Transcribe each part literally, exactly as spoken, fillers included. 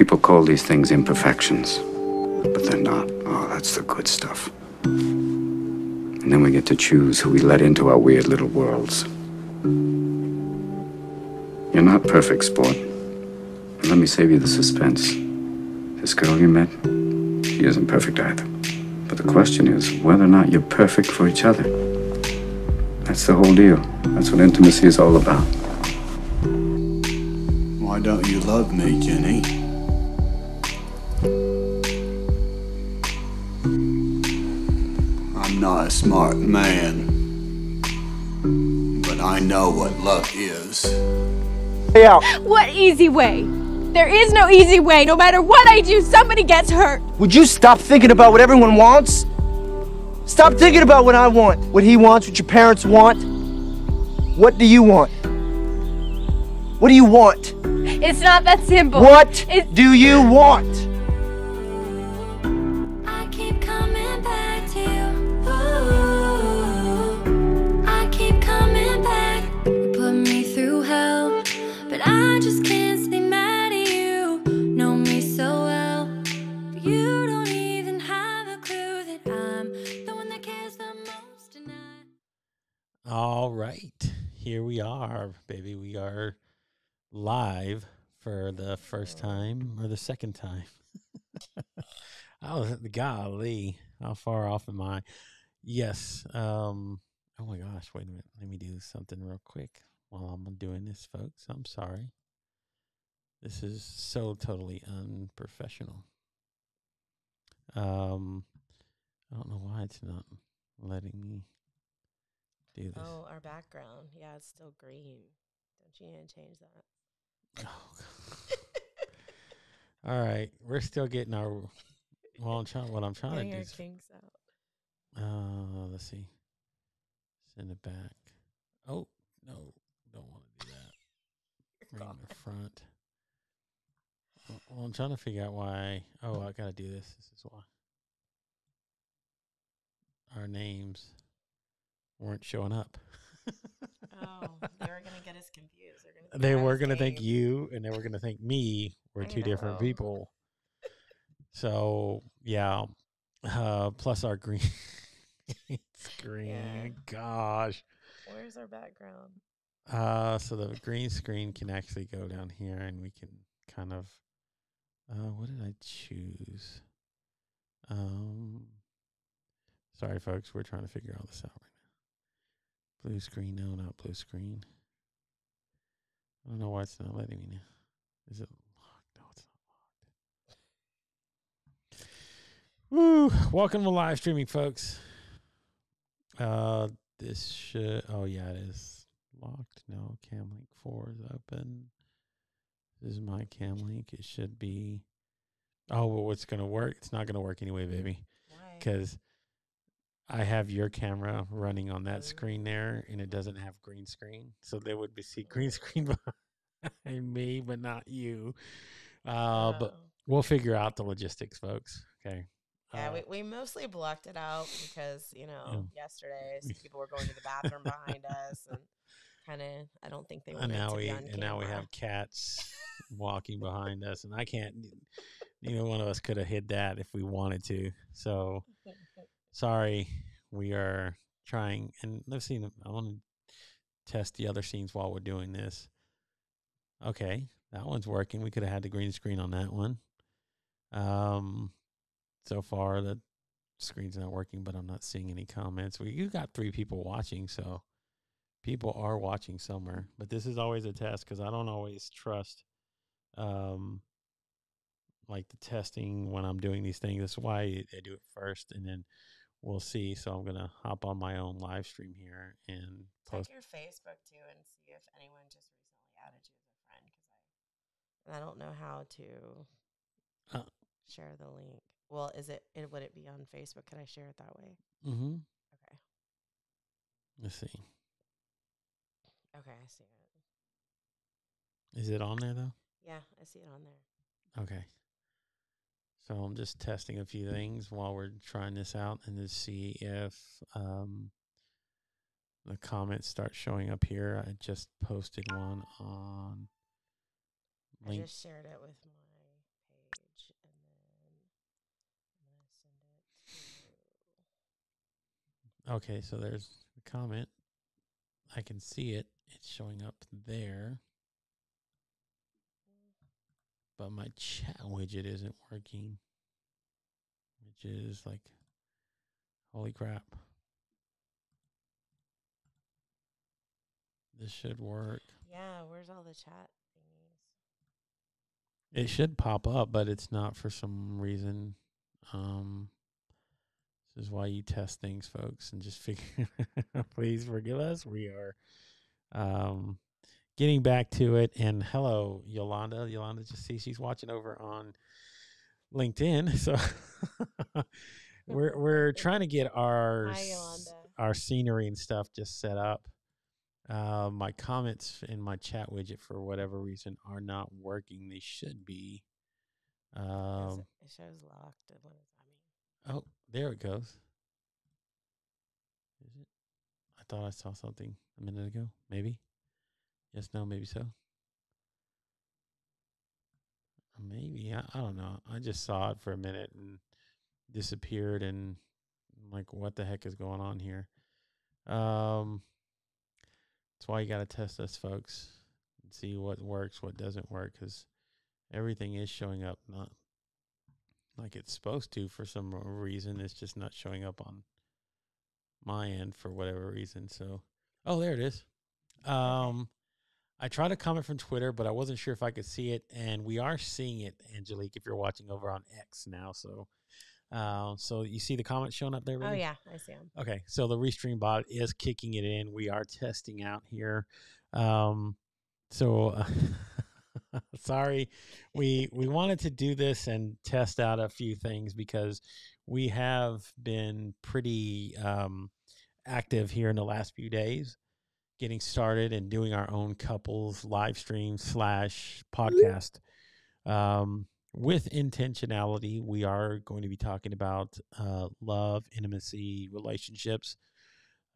People call these things imperfections, but they're not. Oh, that's the good stuff. And then we get to choose who we let into our weird little worlds. You're not perfect, sport. And let me save you the suspense. This girl you met, she isn't perfect either. But the question is whether or not you're perfect for each other. That's the whole deal. That's what intimacy is all about. Why don't you love me, Jenny? I'm not a smart man, but I know what love is. Yeah. What easy way? There is no easy way. No matter what I do, somebody gets hurt. Would you stop thinking about what everyone wants? Stop thinking about what I want, what he wants, what your parents want. What do you want? What do you want? It's not that simple. What it's do you want? I keep coming back to you. Ooh, I keep coming back. You put me through hell, but I just can't. All right, here we are, baby. We are live for the first time or the second time. Oh, golly, how far off am I? Yes. Um. Oh my gosh, wait a minute. Let me do something real quick while I'm doing this, folks. I'm sorry. This is so totally unprofessional. Um, I don't know why it's not letting me. Oh, our background. Yeah, it's still green. Don't you need to change that? Oh. All right. We're still getting our... Well, I'm trying, what I'm trying getting to do is... kinks out. Uh, let's see. Send it back. Oh, no. Don't want to do that. Right in the front. Well, I'm trying to figure out why... Oh, I got to do this. This is why. Our names... weren't showing up. Oh, they were going to get us confused. Gonna they were going to think you and they were going to think me were I two know. different people. So, yeah. Uh, plus our green screen. Yeah. Gosh. Where's our background? Uh, so the green screen can actually go down here and we can kind of... Uh, what did I choose? Um, sorry, folks. We're trying to figure all this out right now. Blue screen, no, not blue screen. I don't know why it's not letting me now. Is it locked? No, it's not locked. Woo! Welcome to live streaming, folks. Uh, this should, oh yeah, it is locked. No, cam link four is open. This is my cam link. It should be, oh, well, what's going to work? It's not going to work anyway, baby. Why? Because I have your camera running on that screen there, and it doesn't have green screen. So they would be see green screen behind me, but not you. Uh, wow. But we'll figure out the logistics, folks. Okay. Yeah, uh, we, we mostly blocked it out because, you know, yeah. yesterday so people were going to the bathroom behind us. And kind of, I don't think they were going to be on camera. And now we have cats walking behind us, and I can't, neither one of us could have hid that if we wanted to. So... Sorry, we are trying, and let's see, I want to test the other scenes while we're doing this. Okay, that one's working. We could have had the green screen on that one. Um, so far, the screen's not working, but I'm not seeing any comments. Well, you got three people watching, so people are watching somewhere. But this is always a test because I don't always trust um, like the testing when I'm doing these things. That's why I do it first, and then we'll see. So I'm going to hop on my own live stream here and post. Check your Facebook, too, and see if anyone just recently added you as a friend. Cause I, I don't know how to uh, share the link. Well, is it, it, would it be on Facebook? Can I share it that way? Mm-hmm. Okay. Let's see. Okay, I see it. Is it on there, though? Yeah, I see it on there. Okay. So I'm just testing a few things while we're trying this out and to see if um, the comments start showing up here. I just posted one on... I link. just shared it with my page. Okay, so there's the comment. I can see it. It's showing up there. But my chat widget isn't working, which is like, holy crap. This should work. Yeah, where's all the chat thingies? It should pop up, but it's not for some reason. Um, this is why you test things, folks, and just figure please forgive us. We are um, getting back to it. And hello, Yolanda. Yolanda, just see, she's watching over on LinkedIn. So we're we're trying to get our Hi, our scenery and stuff just set up. Uh, my comments in my chat widget, for whatever reason, are not working. They should be. Um, it shows locked. Oh, there it goes. Is it? I thought I saw something a minute ago. Maybe. Yes, no, maybe so. Maybe. I, I don't know. I just saw it for a minute and disappeared, and I'm like, what the heck is going on here? Um... That's why you got to test us, folks, and see what works, what doesn't work, because everything is showing up, not like it's supposed to for some reason. It's just not showing up on my end for whatever reason. So, oh, there it is. Um, I tried to comment from Twitter, but I wasn't sure if I could see it, and we are seeing it, Angelique, if you're watching over on X now, so... Uh, so you see the comments showing up there, really? Oh, yeah, I see them. Okay, so the Restream bot is kicking it in. We are testing out here. Um, so uh, sorry, we we wanted to do this and test out a few things because we have been pretty um, active here in the last few days, getting started and doing our own couples live stream slash podcast. Um With intentionality, we are going to be talking about uh, love, intimacy, relationships.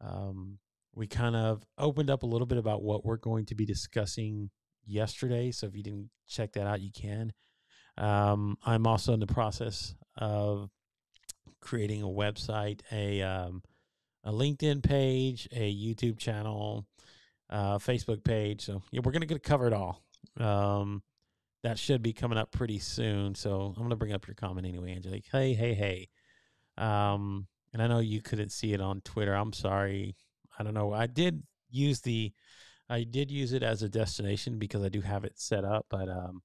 Um, we kind of opened up a little bit about what we're going to be discussing yesterday. So if you didn't check that out, you can. Um, I'm also in the process of creating a website, a, um, a LinkedIn page, a YouTube channel, uh, Facebook page. So yeah, we're going to get to cover it all. Um, That should be coming up pretty soon. So I'm going to bring up your comment anyway, Angelique. Hey, hey, hey. Um, and I know you couldn't see it on Twitter. I'm sorry. I don't know. I did use the, I did use it as a destination because I do have it set up, but um,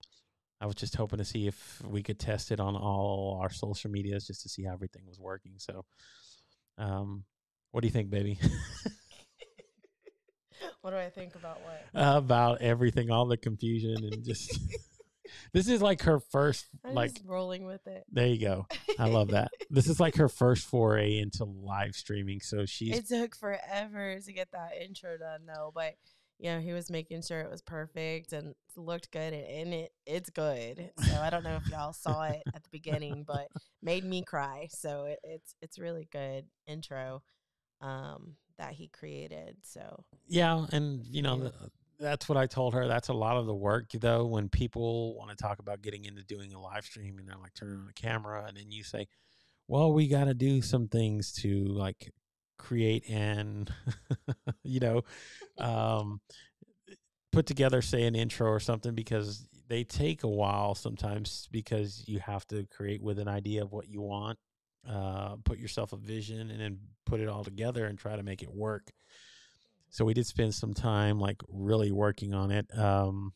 I was just hoping to see if we could test it on all our social medias just to see how everything was working. So um, what do you think, baby? What do I think about what? Uh, about everything, all the confusion and just... This is like her first, I'm like just rolling with it. There you go. I love that. This is like her first foray into live streaming. So she's. It took forever to get that intro done, though. But you know, he was making sure it was perfect and looked good, and, and it it's good. So I don't know if y'all saw it at the beginning, but made me cry. So it, it's it's really good intro um, that he created. So yeah, and you know. The, That's what I told her. That's a lot of the work, though, when people want to talk about getting into doing a live stream and they're like turning on the camera and then you say, well, we got to do some things to like create and, you know, um, put together, say, an intro or something, because they take a while sometimes because you have to create with an idea of what you want, uh, put yourself a vision and then put it all together and try to make it work. So we did spend some time like really working on it. Um,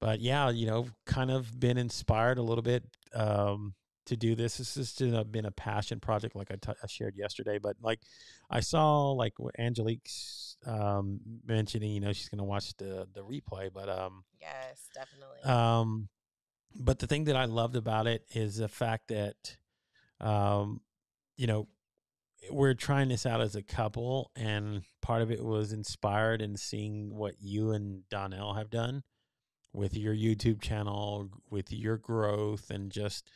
but yeah, you know, kind of been inspired a little bit um, to do this. This has been a passion project like I, t I shared yesterday. But like I saw like what Angelique's um, mentioning, you know, she's going to watch the, the replay. But um, yes, definitely. Um, but the thing that I loved about it is the fact that, um, you know, we're trying this out as a couple, and part of it was inspired in seeing what you and Donnell have done with your YouTube channel, with your growth, and just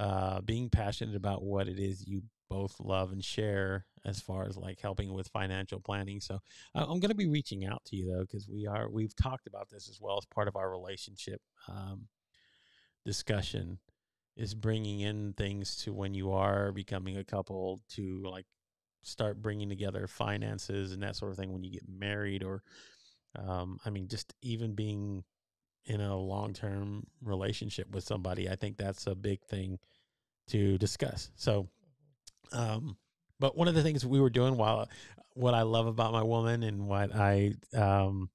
uh, being passionate about what it is you both love and share as far as like helping with financial planning. So I'm going to be reaching out to you though, because we are, we've talked about this as well as part of our relationship um, discussion. Is bringing in things to when you are becoming a couple to like start bringing together finances and that sort of thing when you get married, or um, I mean, just even being in a long-term relationship with somebody. I think that's a big thing to discuss. So, um, but one of the things we were doing while, what I love about my woman and what I, um,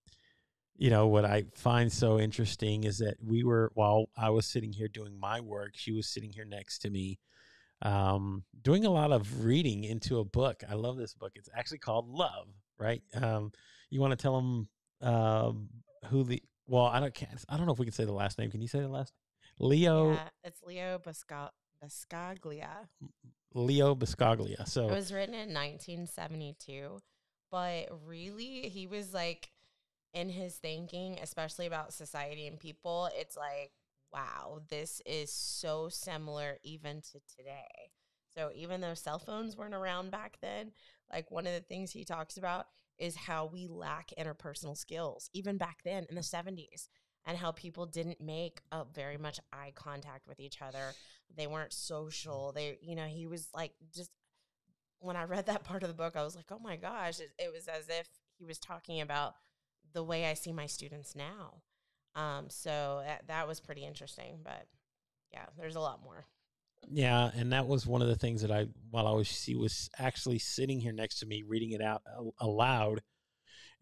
you know, what I find so interesting is that we were, while I was sitting here doing my work, she was sitting here next to me, um, doing a lot of reading into a book. I love this book. It's actually called Love, right? Um, you want to tell them, um, uh, who the, well, I don't can't, I don't know if we can say the last name. Can you say the last name? Leo. Yeah, it's Leo Buscaglia. Leo Buscaglia. So it was written in nineteen seventy-two, but really he was like, in his thinking, especially about society and people, it's like, wow, this is so similar even to today. So even though cell phones weren't around back then, like one of the things he talks about is how we lack interpersonal skills, even back then in the seventies, and how people didn't make a very much eye contact with each other. They weren't social. They, you know, he was like, just when I read that part of the book, I was like, oh my gosh, it, it was as if he was talking about the way I see my students now. Um, so that, that was pretty interesting, but yeah, there's a lot more. Yeah, and that was one of the things that I, while I was, she was actually sitting here next to me, reading it out aloud,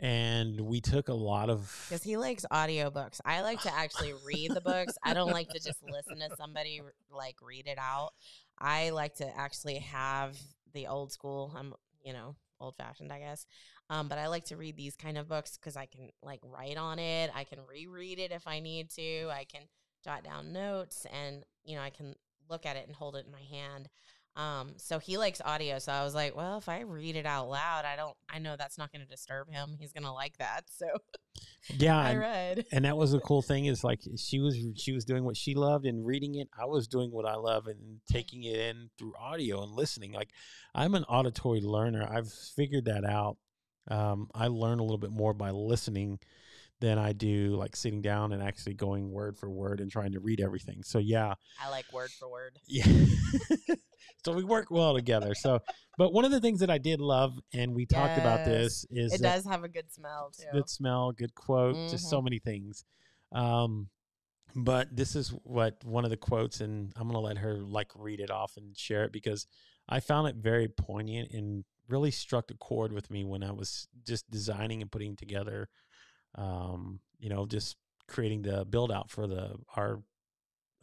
and we took a lot of... Because he likes audiobooks. I like to actually read the books. I don't like to just listen to somebody, like, read it out. I like to actually have the old school, I'm, you know, old-fashioned, I guess, um, but I like to read these kind of books because I can, like, write on it. I can reread it if I need to. I can jot down notes, and, you know, I can... look at it and hold it in my hand. Um, so he likes audio. So I was like, well, if I read it out loud, I don't, I know that's not going to disturb him. He's going to like that. So yeah, I read. And that was the cool thing is like, she was, she was doing what she loved and reading it. I was doing what I love and taking it in through audio and listening. Like I'm an auditory learner. I've figured that out. Um, I learn a little bit more by listening than I do like sitting down and actually going word for word and trying to read everything. So yeah, I like word for word. Yeah. So we work well together. So, but one of the things that I did love, and we yes. talked about this, is it does have a good smell too. Good smell, good quote, mm-hmm. just so many things. Um, but this is what one of the quotes, and I'm gonna let her like read it off and share it because I found it very poignant and really struck a chord with me when I was just designing and putting together. Um, you know, just creating the build out for the, our,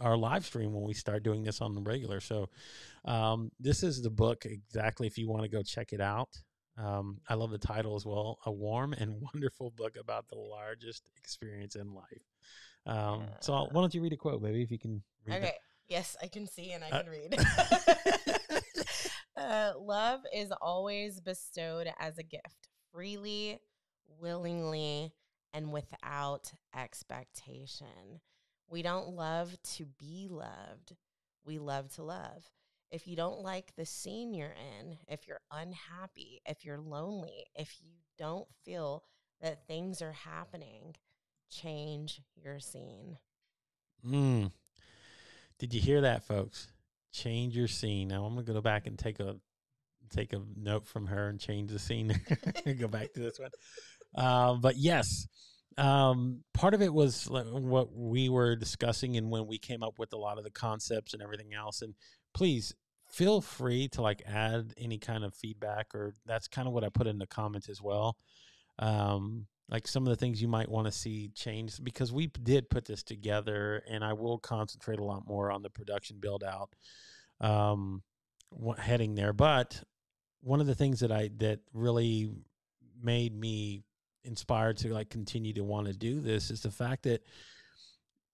our live stream when we start doing this on the regular. So, um, this is the book exactly. If you want to go check it out. Um, I love the title as well, A Warm and Wonderful Book About the Largest Experience in Life. Um, yeah. So I'll, why don't you read a quote, baby, if you can read Okay. It. Yes, I can see and I can uh, read. uh, love is always bestowed as a gift, freely, willingly, and without expectation. We don't love to be loved. We love to love. If you don't like the scene you're in, if you're unhappy, if you're lonely, if you don't feel that things are happening, change your scene. Mm. Did you hear that, folks? Change your scene. Now I'm going to go back and take a take a note from her and change the scene. Go back to this one. Uh, but yes, um, part of it was like what we were discussing and when we came up with a lot of the concepts and everything else. And please feel free to like add any kind of feedback, or that's kind of what I put in the comments as well. Um, like some of the things you might want to see changed, because we did put this together, and I will concentrate a lot more on the production build out, um, heading there. But one of the things that I, that really made me inspired to like continue to want to do this is the fact that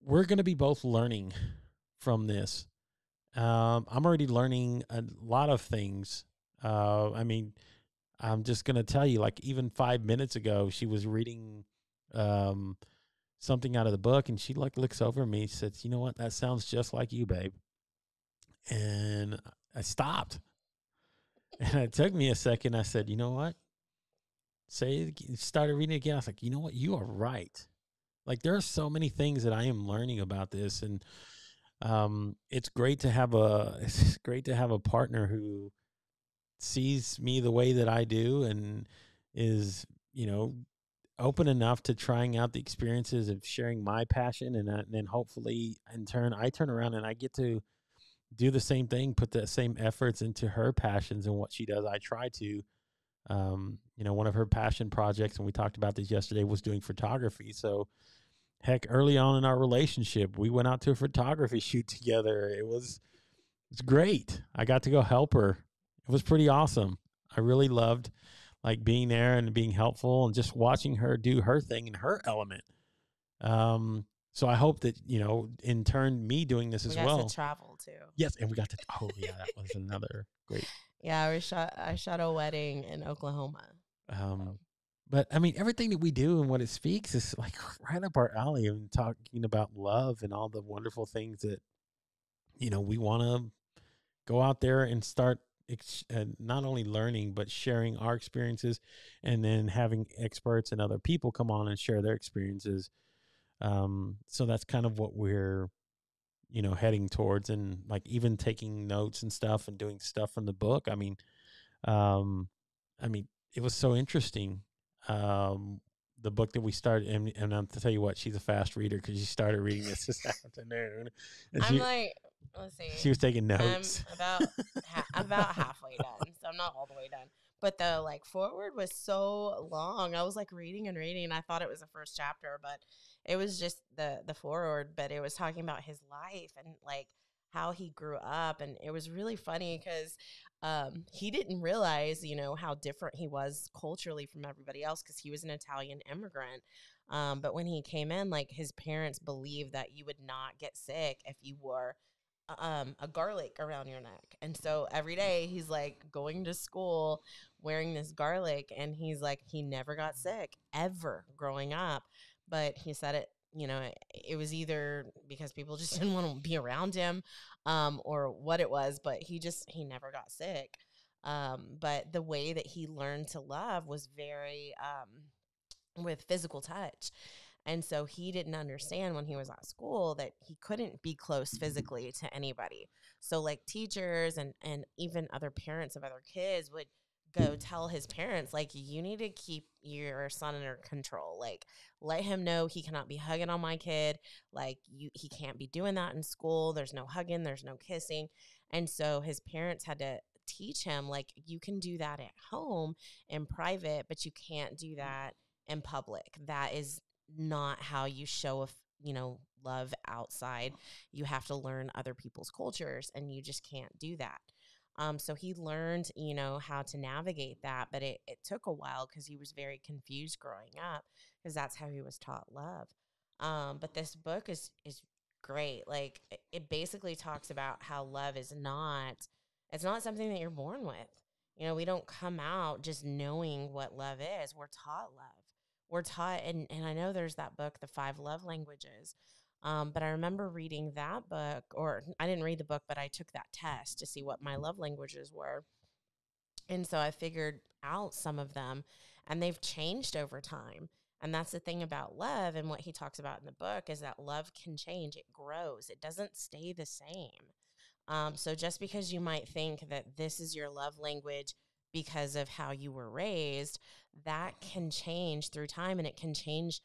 we're going to be both learning from this. Um, I'm already learning a lot of things. Uh, I mean, I'm just going to tell you, like even five minutes ago, she was reading um, something out of the book, and she like looks over at me and says, you know what? That sounds just like you, babe. And I stopped, and it took me a second. I said, you know what? Say it, started reading it again. I was like, you know what? You are right. Like there are so many things that I am learning about this, and um, it's great to have a, it's great to have a partner who sees me the way that I do and is, you know, open enough to trying out the experiences of sharing my passion. And, and then hopefully in turn, I turn around and I get to do the same thing, put the same efforts into her passions and what she does. I try to, um, you know, one of her passion projects, and we talked about this yesterday, was doing photography. So heck, early on in our relationship, we went out to a photography shoot together. It was, it's great. I got to go help her. It was pretty awesome. I really loved like being there and being helpful and just watching her do her thing in her element. Um, so I hope that, you know, in turn, me doing this as well. We got to travel too. Yes. And we got to, oh yeah, that was another great. Yeah. We shot, I shot a wedding in Oklahoma. Um, but I mean, everything that we do and what it speaks is like right up our alley, and talking about love and all the wonderful things that, you know, we want to go out there and start Ex- uh, not only learning, but sharing our experiences, and then having experts and other people come on and share their experiences. Um, so that's kind of what we're, you know, heading towards, and like even taking notes and stuff and doing stuff from the book. I mean, um, I mean, it was so interesting. Um, the book that we started, and, and I'm to tell you what, she's a fast reader, because she started reading this this afternoon. And I'm she, like, let's see. She was taking notes. I'm about ha- about halfway done, so I'm not all the way done. But the like forward was so long. I was like reading and reading, and I thought it was the first chapter, but it was just the the forward. But it was talking about his life and like how he grew up, and it was really funny because um, he didn't realize, you know, how different he was culturally from everybody else, because he was an Italian immigrant. Um, but when he came in, like his parents believed that you would not get sick if you wore um, a garlic around your neck. And so every day he's like going to school wearing this garlic, and he's like, he never got sick ever growing up. But he said it, you know, it, it was either because people just didn't want to be around him, um, or what it was, but he just, he never got sick. Um, but the way that he learned to love was very, um, with physical touch. And so he didn't understand when he was at school that he couldn't be close physically to anybody. So like teachers and, and even other parents of other kids would go tell his parents, like, you need to keep your son under control. Like, let him know he cannot be hugging on my kid. Like, you, he can't be doing that in school. There's no hugging. There's no kissing. And so his parents had to teach him, like, you can do that at home in private, but you can't do that in public. That is not how you show, if you know, love outside. You have to learn other people's cultures, and you just can't do that. Um, so he learned, you know, how to navigate that, but it, it took a while because he was very confused growing up, because that's how he was taught love. Um, but this book is, is great. Like it, it basically talks about how love is not, it's not something that you're born with. You know, we don't come out just knowing what love is. We're taught love. We're taught, and, and I know there's that book, The Five Love Languages, um, but I remember reading that book, or I didn't read the book, but I took that test to see what my love languages were. And so I figured out some of them, and they've changed over time. And that's the thing about love, and what he talks about in the book is that love can change. It grows. It doesn't stay the same. Um, so just because you might think that this is your love language because of how you were raised, that can change through time, and it can change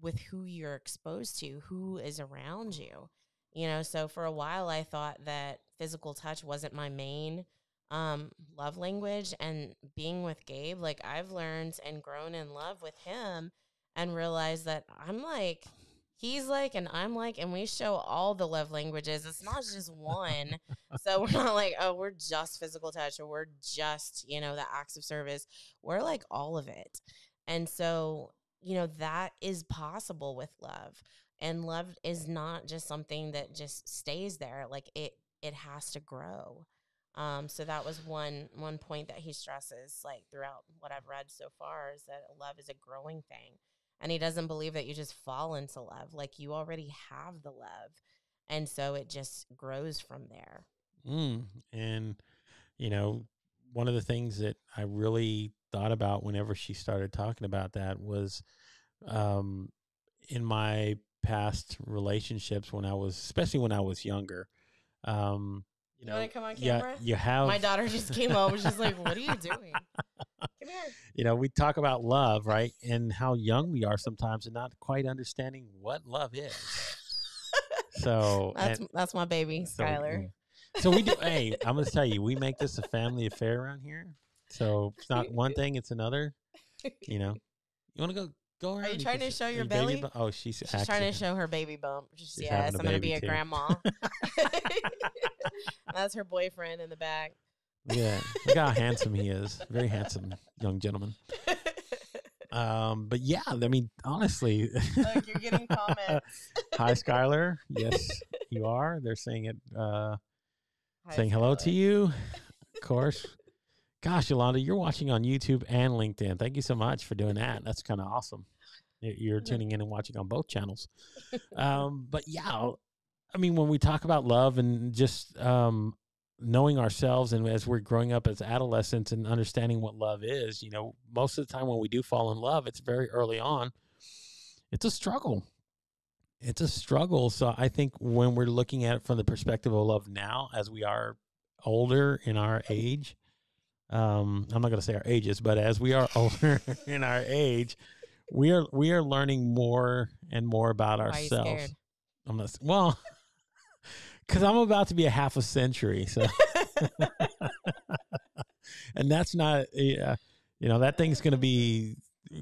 with who you're exposed to, who is around you, you know? So for a while I thought that physical touch wasn't my main um, love language, and being with Gabe, like I've learned and grown in love with him and realized that I'm like, he's like, and I'm like, and we show all the love languages. It's not just one. So we're not like, oh, we're just physical touch, or we're just, you know, the acts of service. We're like all of it. And so, you know, that is possible with love. And love is not just something that just stays there. Like it, it has to grow. Um, so that was one, one point that he stresses, like throughout what I've read so far, is that love is a growing thing. And he doesn't believe that you just fall into love. Like you already have the love. And so it just grows from there. Mm. And, you know, one of the things that I really thought about whenever she started talking about that was um, in my past relationships when I was, especially when I was younger, um, you know, when I come on camera, you, you have my daughter just came up, she's like, "What are you doing? Come here." You know, we talk about love, right, and how young we are sometimes, and not quite understanding what love is. So that's and, that's my baby, so, Skylar. So we do. Hey, I'm gonna tell you, we make this a family affair around here. So it's not one thing; it's another. You know, you want to go go around. Are you trying to show your belly? Bu- oh, she's she's actually trying to show her baby bump. She's, she's yes, I'm gonna be a too. grandma. That's her boyfriend in the back. Yeah, look how handsome he is. Very handsome young gentleman. Um, but yeah, I mean, honestly, look, you're getting comments. Hi, Skylar. Yes, you are. They're saying it. Uh, Hi, saying Skylar. Hello to you, of course. Gosh, Yolanda, you're watching on YouTube and LinkedIn. Thank you so much for doing that. That's kind of awesome. You're tuning in and watching on both channels. Um, but yeah, I mean, when we talk about love and just um, knowing ourselves, and as we're growing up as adolescents and understanding what love is, you know, most of the time when we do fall in love, it's very early on. It's a struggle. It's a struggle. So I think when we're looking at it from the perspective of love now, as we are older in our age, um, I'm not going to say our ages, but as we are older in our age, we are, we are learning more and more about ourselves. Why are you scared? I'm not, well, cause I'm about to be a half a century. So, and that's not, uh, you know, that thing's going to be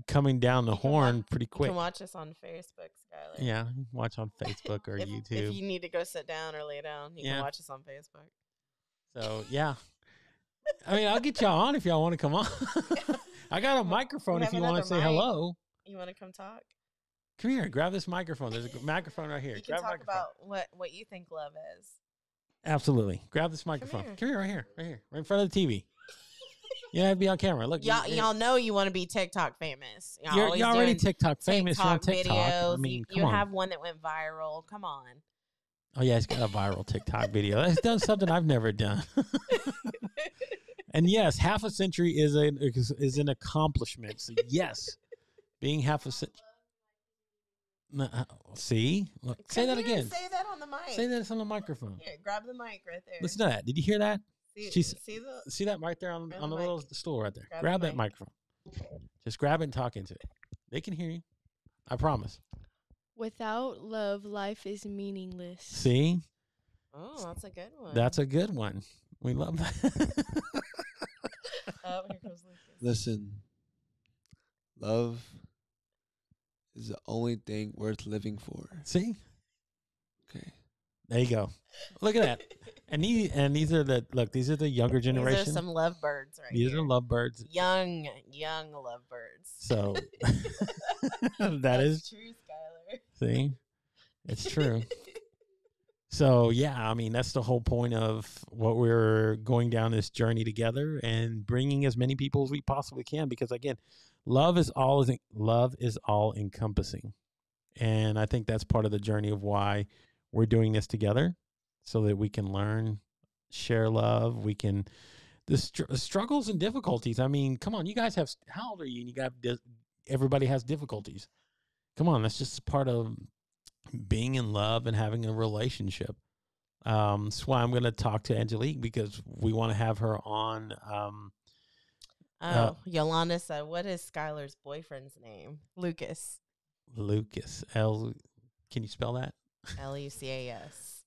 coming down the horn watch, pretty quick. You can watch us on Facebook, Skylar. Yeah, watch on Facebook or if, YouTube. If you need to go sit down or lay down, you yeah. can watch us on Facebook. So, yeah. I mean, I'll get y'all on if y'all want to come on. I got a microphone if you want to say mic. hello. You want to come talk? Come here. Grab this microphone. There's a microphone right here. You grab can talk about what, what you think love is. Absolutely. Grab this microphone. Come here. Come here, right here. Right here. Right in front of the T V. Yeah, it'd be on camera. Look, y'all, you, y'all know you want to be TikTok famous. Y'all you're, you're already TikTok famous. TikTok you're on TikTok. Videos. I mean, you, you on. have one that went viral. Come on. Oh yeah, it's got a viral TikTok video. It's done something I've never done. And yes, half a century is an is, is an accomplishment. So yes, being half a century. No, see, look, say that again. Say that on the mic. Say that on the microphone. Here, grab the mic right there. Listen to that. Did you hear that? See, see, the, see that right there on, on the, the little stool right there. Grab, grab the that mic. microphone. Just grab it and talk into it. They can hear you. I promise. Without love, life is meaningless. See? Oh, that's a good one. That's a good one. We love that. Oh, here comes Lucas. Listen, love is the only thing worth living for. See? Okay. There you go. Look at that. And these, and these are the, look, these are the younger generation. These are some lovebirds right These here. are lovebirds. Young, young lovebirds. So that That's is true, Skylar. See? It's true. So, yeah, I mean, that's the whole point of what we're going down this journey together and bringing as many people as we possibly can. Because, again, love is all, love is all encompassing. And I think that's part of the journey of why we're doing this together. So that we can learn, share love. We can, the str- struggles and difficulties. I mean, come on, you guys have, how old are you? And you got, di- everybody has difficulties. Come on, that's just part of being in love and having a relationship. Um, that's why I'm going to talk to Angelique because we want to have her on. Um, oh, uh, Yolanda said, what is Skylar's boyfriend's name? Lucas. Lucas. L. Can you spell that? L U C A S.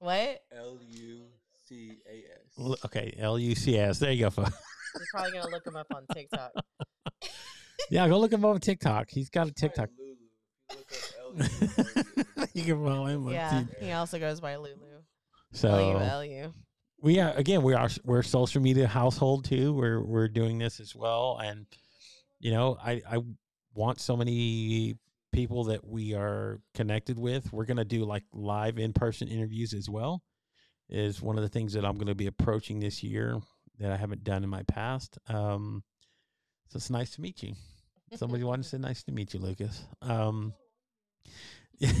What? L U C A S. Okay, L U C A S. There you go, folks. You're probably going to look him up on TikTok. Yeah, go look him up on TikTok. He's got a TikTok. You can follow him. Yeah, he also goes by Lulu. So, L U L U. We are, again, we are, we're a social media household, too. We're, we're doing this as well. And, you know, I, I want so many people that we are connected with. We're going to do like live in-person interviews as well, is one of the things that I'm going to be approaching this year that I haven't done in my past. Um, so it's nice to meet you. Somebody wanted to say nice to meet you, Lucas. Um, There's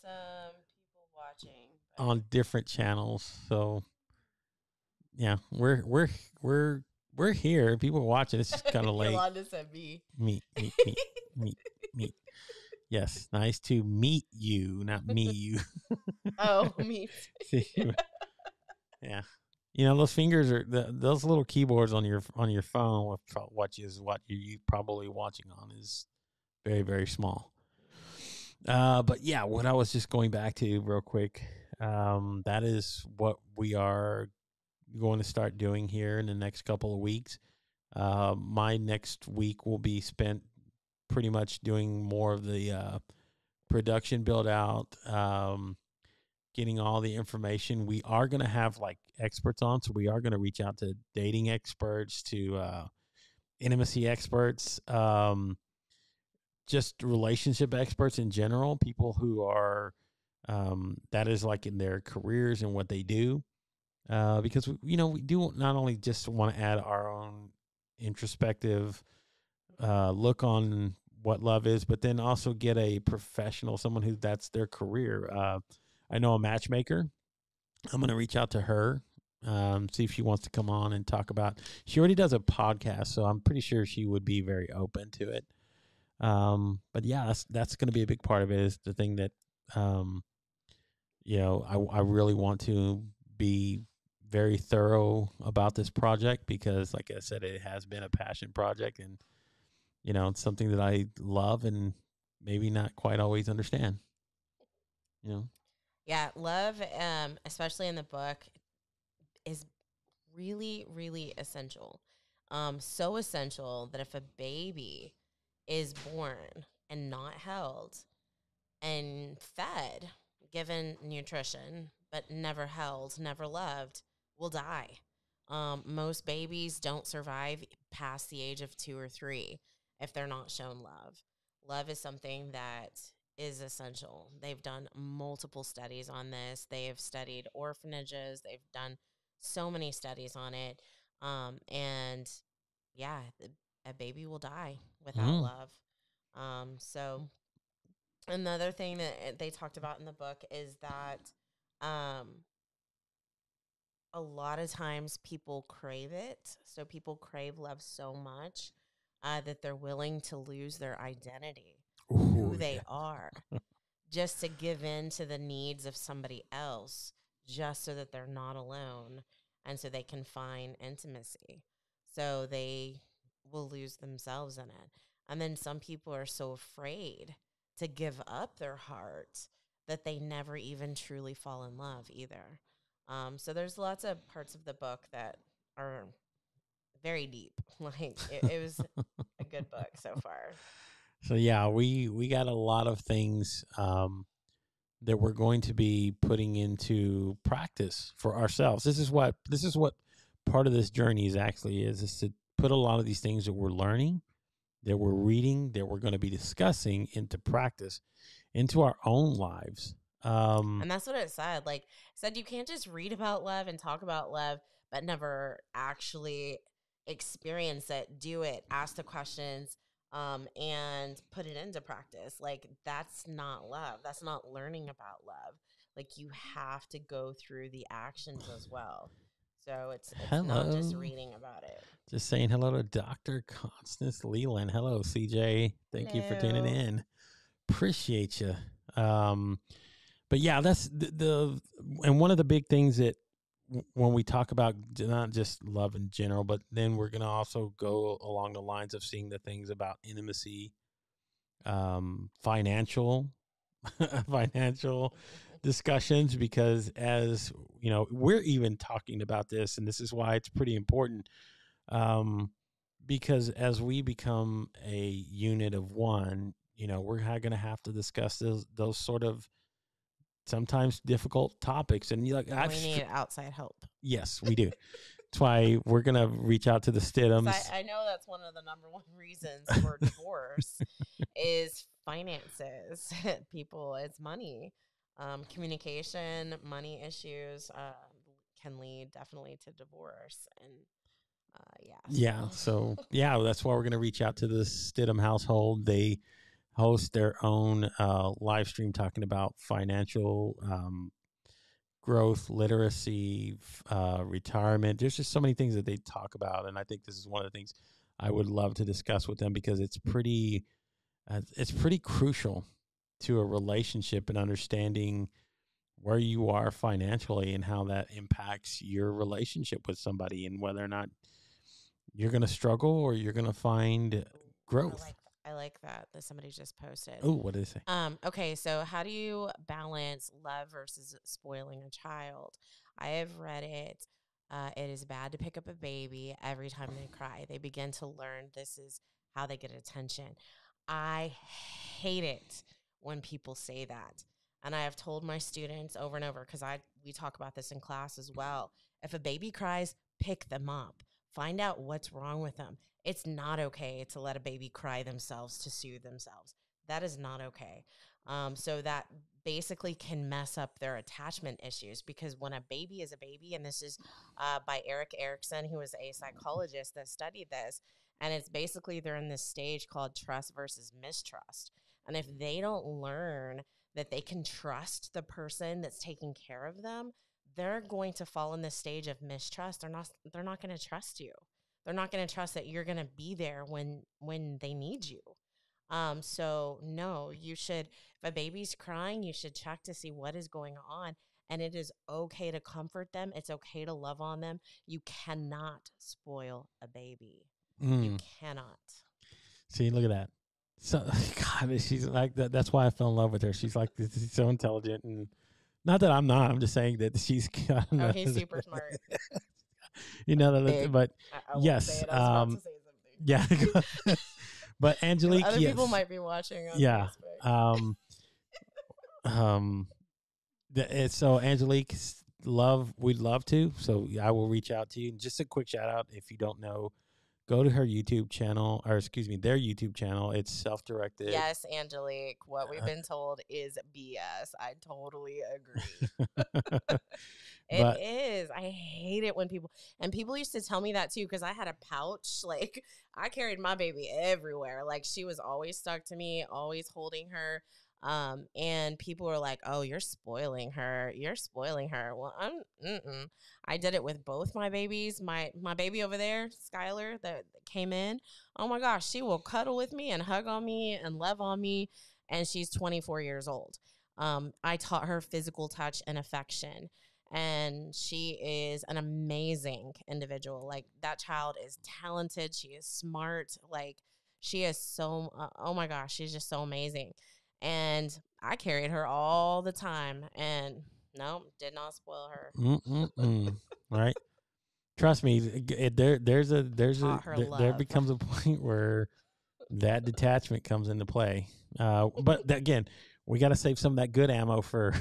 some people watching on different channels. So yeah, we're, we're, we're, We're here. People are watching. It's just kind of like Yolanda said, me. Me, me, me, me, me. Yes, nice to meet you, not me, you. Oh, meet. Yeah. You know, those fingers are, the, those little keyboards on your on your phone, with what is what you're probably watching on, is very, very small. Uh, but yeah, what I was just going back to real quick, um, that is what we are going to start doing here in the next couple of weeks. Uh, my next week will be spent pretty much doing more of the uh, production build out, um, getting all the information. We are going to have like experts on, so we are going to reach out to dating experts, to uh, intimacy experts, um, just relationship experts in general, people who are, um, that is like in their careers and what they do. Uh, because, you know, we do not only just want to add our own introspective uh, look on what love is, but then also get a professional, someone who that's their career. Uh, I know a matchmaker. I'm going to reach out to her, um, see if she wants to come on and talk about, she already does a podcast, so I'm pretty sure she would be very open to it. Um, but yeah, that's, that's going to be a big part of it, is the thing that, um, you know, I, I really want to be very thorough about this project, because like I said, it has been a passion project, and, you know, it's something that I love and maybe not quite always understand, you know? Yeah. Love, um, especially in the book, is really, really essential. Um, so essential that if a baby is born and not held and fed, given nutrition, but never held, never loved, will die. Um, most babies don't survive past the age of two or three if they're not shown love. Love is something that is essential. They've done multiple studies on this. They have studied orphanages. They've done so many studies on it. Um, and yeah, a baby will die without mm. love. Um, so another thing that they talked about in the book is that um, a lot of times people crave it. So people crave love so much uh, that they're willing to lose their identity, Ooh, who they yeah. are, just to give in to the needs of somebody else, just so that they're not alone and so they can find intimacy. So they will lose themselves in it. And then some people are so afraid to give up their heart that they never even truly fall in love either. Um, so there's lots of parts of the book that are very deep. Like it, it was a good book so far. So yeah, we, we got a lot of things um, that we're going to be putting into practice for ourselves. This is what, this is what part of this journey is actually is, is to put a lot of these things that we're learning, that we're reading, that we're going to be discussing into practice, into our own lives. Um, and that's what it said. Like it said, you can't just read about love and talk about love, but never actually experience it, do it, ask the questions, um, and put it into practice. Like that's not love. That's not learning about love. Like you have to go through the actions as well. So it's, it's not just reading about it. Just saying hello to Doctor Constance Leland. Hello, C J. Thank hello. you for tuning in. Appreciate you. Um, but yeah, that's the, the, and one of the big things that w- when we talk about not just love in general, but then we're going to also go along the lines of seeing the things about intimacy, um, financial, financial discussions, because as you know, we're even talking about this, and this is why it's pretty important. Um, because as we become a unit of one, you know, we're going to have to discuss those, those sort of sometimes difficult topics. And like, I've we need str- outside help. Yes, we do. That's why we're going to reach out to the Stidhams. I, I know that's one of the number one reasons for divorce is finances, people. It's money, um, communication, money issues, uh, can lead definitely to divorce. And, Uh, yeah. Yeah. So yeah, that's why we're going to reach out to the Stidham household. They host their own uh, live stream talking about financial um, growth, literacy, uh, retirement. There's just so many things that they talk about, and I think this is one of the things I would love to discuss with them, because it's pretty, uh, it's pretty crucial to a relationship and understanding where you are financially and how that impacts your relationship with somebody and whether or not you're going to struggle or you're going to find growth. I like, I like that that somebody just posted. Oh, what did it say? Um, okay, so how do you balance love versus spoiling a child? I have read it. Uh, it is bad to pick up a baby every time they cry. They begin to learn this is how they get attention. I hate it when people say that. And I have told my students over and over, because I we talk about this in class as well. If a baby cries, pick them up. Find out what's wrong with them. It's not okay to let a baby cry themselves to soothe themselves. That is not okay. Um, so that basically can mess up their attachment issues, because when a baby is a baby, and this is uh, by Eric Erickson, who was a psychologist that studied this, and it's basically they're in this stage called trust versus mistrust. And if they don't learn that they can trust the person that's taking care of them, they're going to fall in this stage of mistrust. They're not, they're not going to trust you. They're not going to trust that you're going to be there when, when they need you. Um, so no, you should, if a baby's crying, you should check to see what is going on, and it is okay to comfort them. It's okay to love on them. You cannot spoil a baby. Mm. You cannot. See, look at that. So, God, she's like that. That's why I fell in love with her. She's like, this is so intelligent, and not that I'm not. I'm just saying that she's. Oh, know, he's super smart. You know that, but I, I yes, it, I um, yeah. But Angelique, other yes. people might be watching. On yeah, Facebook. um, um, the, so Angelique, love we'd love to. So I will reach out to you. And just a quick shout out, if you don't know. Go to her YouTube channel, or excuse me, their YouTube channel. It's self-directed. Yes, Angelique. What we've been told is B S. I totally agree. It but, is. I hate it when people, and people used to tell me that too, because I had a pouch. Like, I carried my baby everywhere. Like, she was always stuck to me, always holding her. Um, and people were like, oh, you're spoiling her. You're spoiling her. Well, I'm, mm-mm. I did it with both my babies. My, my baby over there, Skylar, that came in. Oh my gosh. She will cuddle with me and hug on me and love on me. And she's twenty-four years old. Um, I taught her physical touch and affection, and she is an amazing individual. Like, that child is talented. She is smart. Like, she is so, uh, oh my gosh, she's just so amazing. And I carried her all the time, and no, did not spoil her. Mm-mm-mm. Right? Trust me, it, there, there's a, there's a, there, there becomes a point where that detachment comes into play. Uh, but that, again, we got to save some of that good ammo for,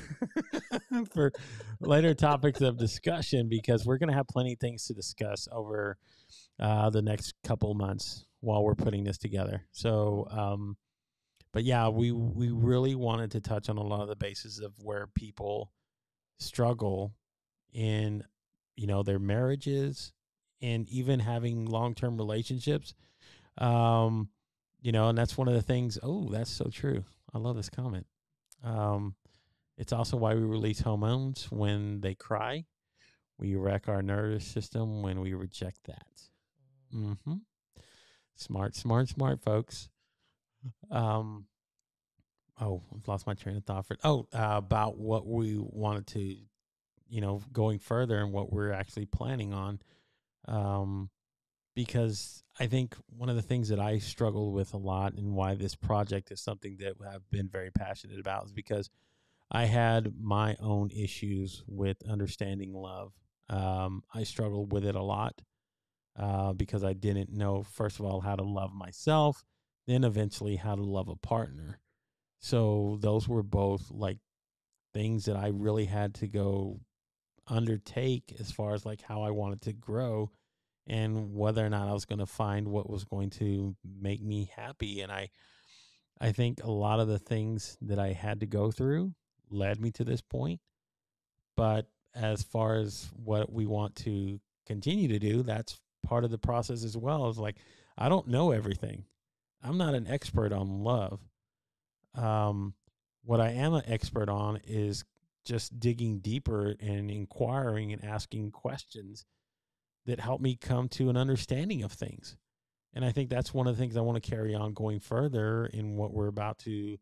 for later topics of discussion, because we're going to have plenty of things to discuss over uh, the next couple months while we're putting this together. So, um, But yeah, we, we really wanted to touch on a lot of the bases of where people struggle in, you know, their marriages and even having long-term relationships. Um, you know, and that's one of the things, oh, that's so true. I love this comment. Um, it's also why we release hormones when they cry. We wreck our nervous system when we reject that. Mm-hmm. Smart, smart, smart, folks. Um, oh, I've lost my train of thought for, oh, uh, about what we wanted to, you know, going further and what we're actually planning on. Um, because I think one of the things that I struggled with a lot, and why this project is something that I've been very passionate about, is because I had my own issues with understanding love. Um, I struggled with it a lot, uh, because I didn't know, first of all, how to love myself. Then eventually how to love a partner. So those were both like things that I really had to go undertake as far as like how I wanted to grow and whether or not I was going to find what was going to make me happy. And I, I think a lot of the things that I had to go through led me to this point. But as far as what we want to continue to do, that's part of the process as well. Is like, I don't know everything. I'm not an expert on love. Um, what I am an expert on is just digging deeper and inquiring and asking questions that help me come to an understanding of things. And I think that's one of the things I want to carry on going further in what we're about to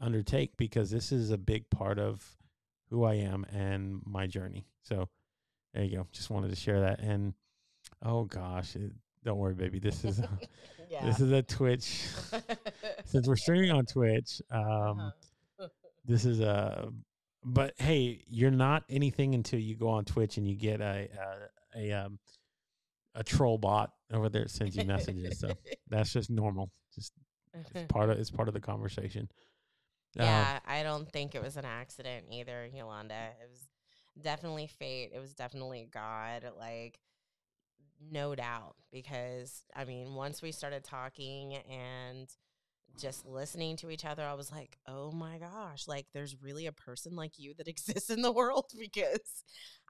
undertake, because this is a big part of who I am and my journey. So there you go. Just wanted to share that. And oh gosh, it, don't worry, baby. This is a, yeah. this is a Twitch. Since we're streaming on Twitch, um, uh-huh. this is a. But hey, you're not anything until you go on Twitch and you get a a a, um, a troll bot over there that sends you messages. So that's just normal. Just it's part of it's part of the conversation. Yeah, uh, I don't think it was an accident either, Yolanda. It was definitely fate. It was definitely God. Like. No doubt, because I mean, once we started talking and just listening to each other, I was like, oh my gosh, like there's really a person like you that exists in the world, because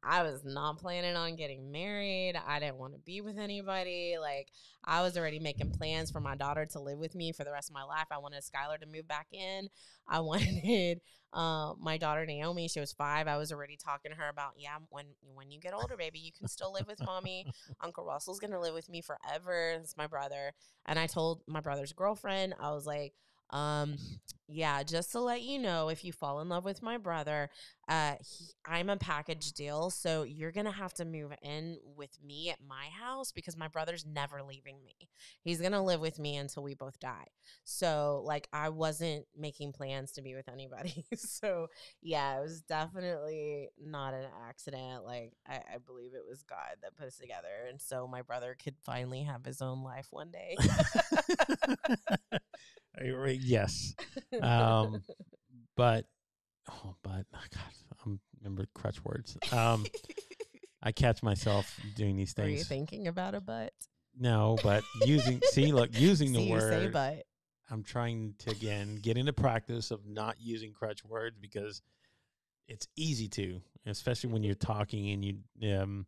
I was not planning on getting married. I didn't want to be with anybody. Like I was already making plans for my daughter to live with me for the rest of my life. I wanted Skylar to move back in. I wanted uh, my daughter, Naomi, she was five. I was already talking to her about, yeah, when, when you get older, baby, you can still live with mommy. Uncle Russell's going to live with me forever. It's my brother. And I told my brother's girlfriend, I was like, um, yeah, just to let you know, if you fall in love with my brother, uh, he, I'm a package deal. So you're going to have to move in with me at my house, because my brother's never leaving me. He's going to live with me until we both die. So like, I wasn't making plans to be with anybody. So yeah, it was definitely not an accident. Like I, I believe it was God that put us together. And so my brother could finally have his own life one day. Yes. Um, but, oh, but, oh God, I remember crutch words. Um, I catch myself doing these things. Were you thinking about a butt? No, but using, see, look, using see the word. Say butt. I'm trying to, again, get into practice of not using crutch words, because it's easy to, especially when you're talking and you, um,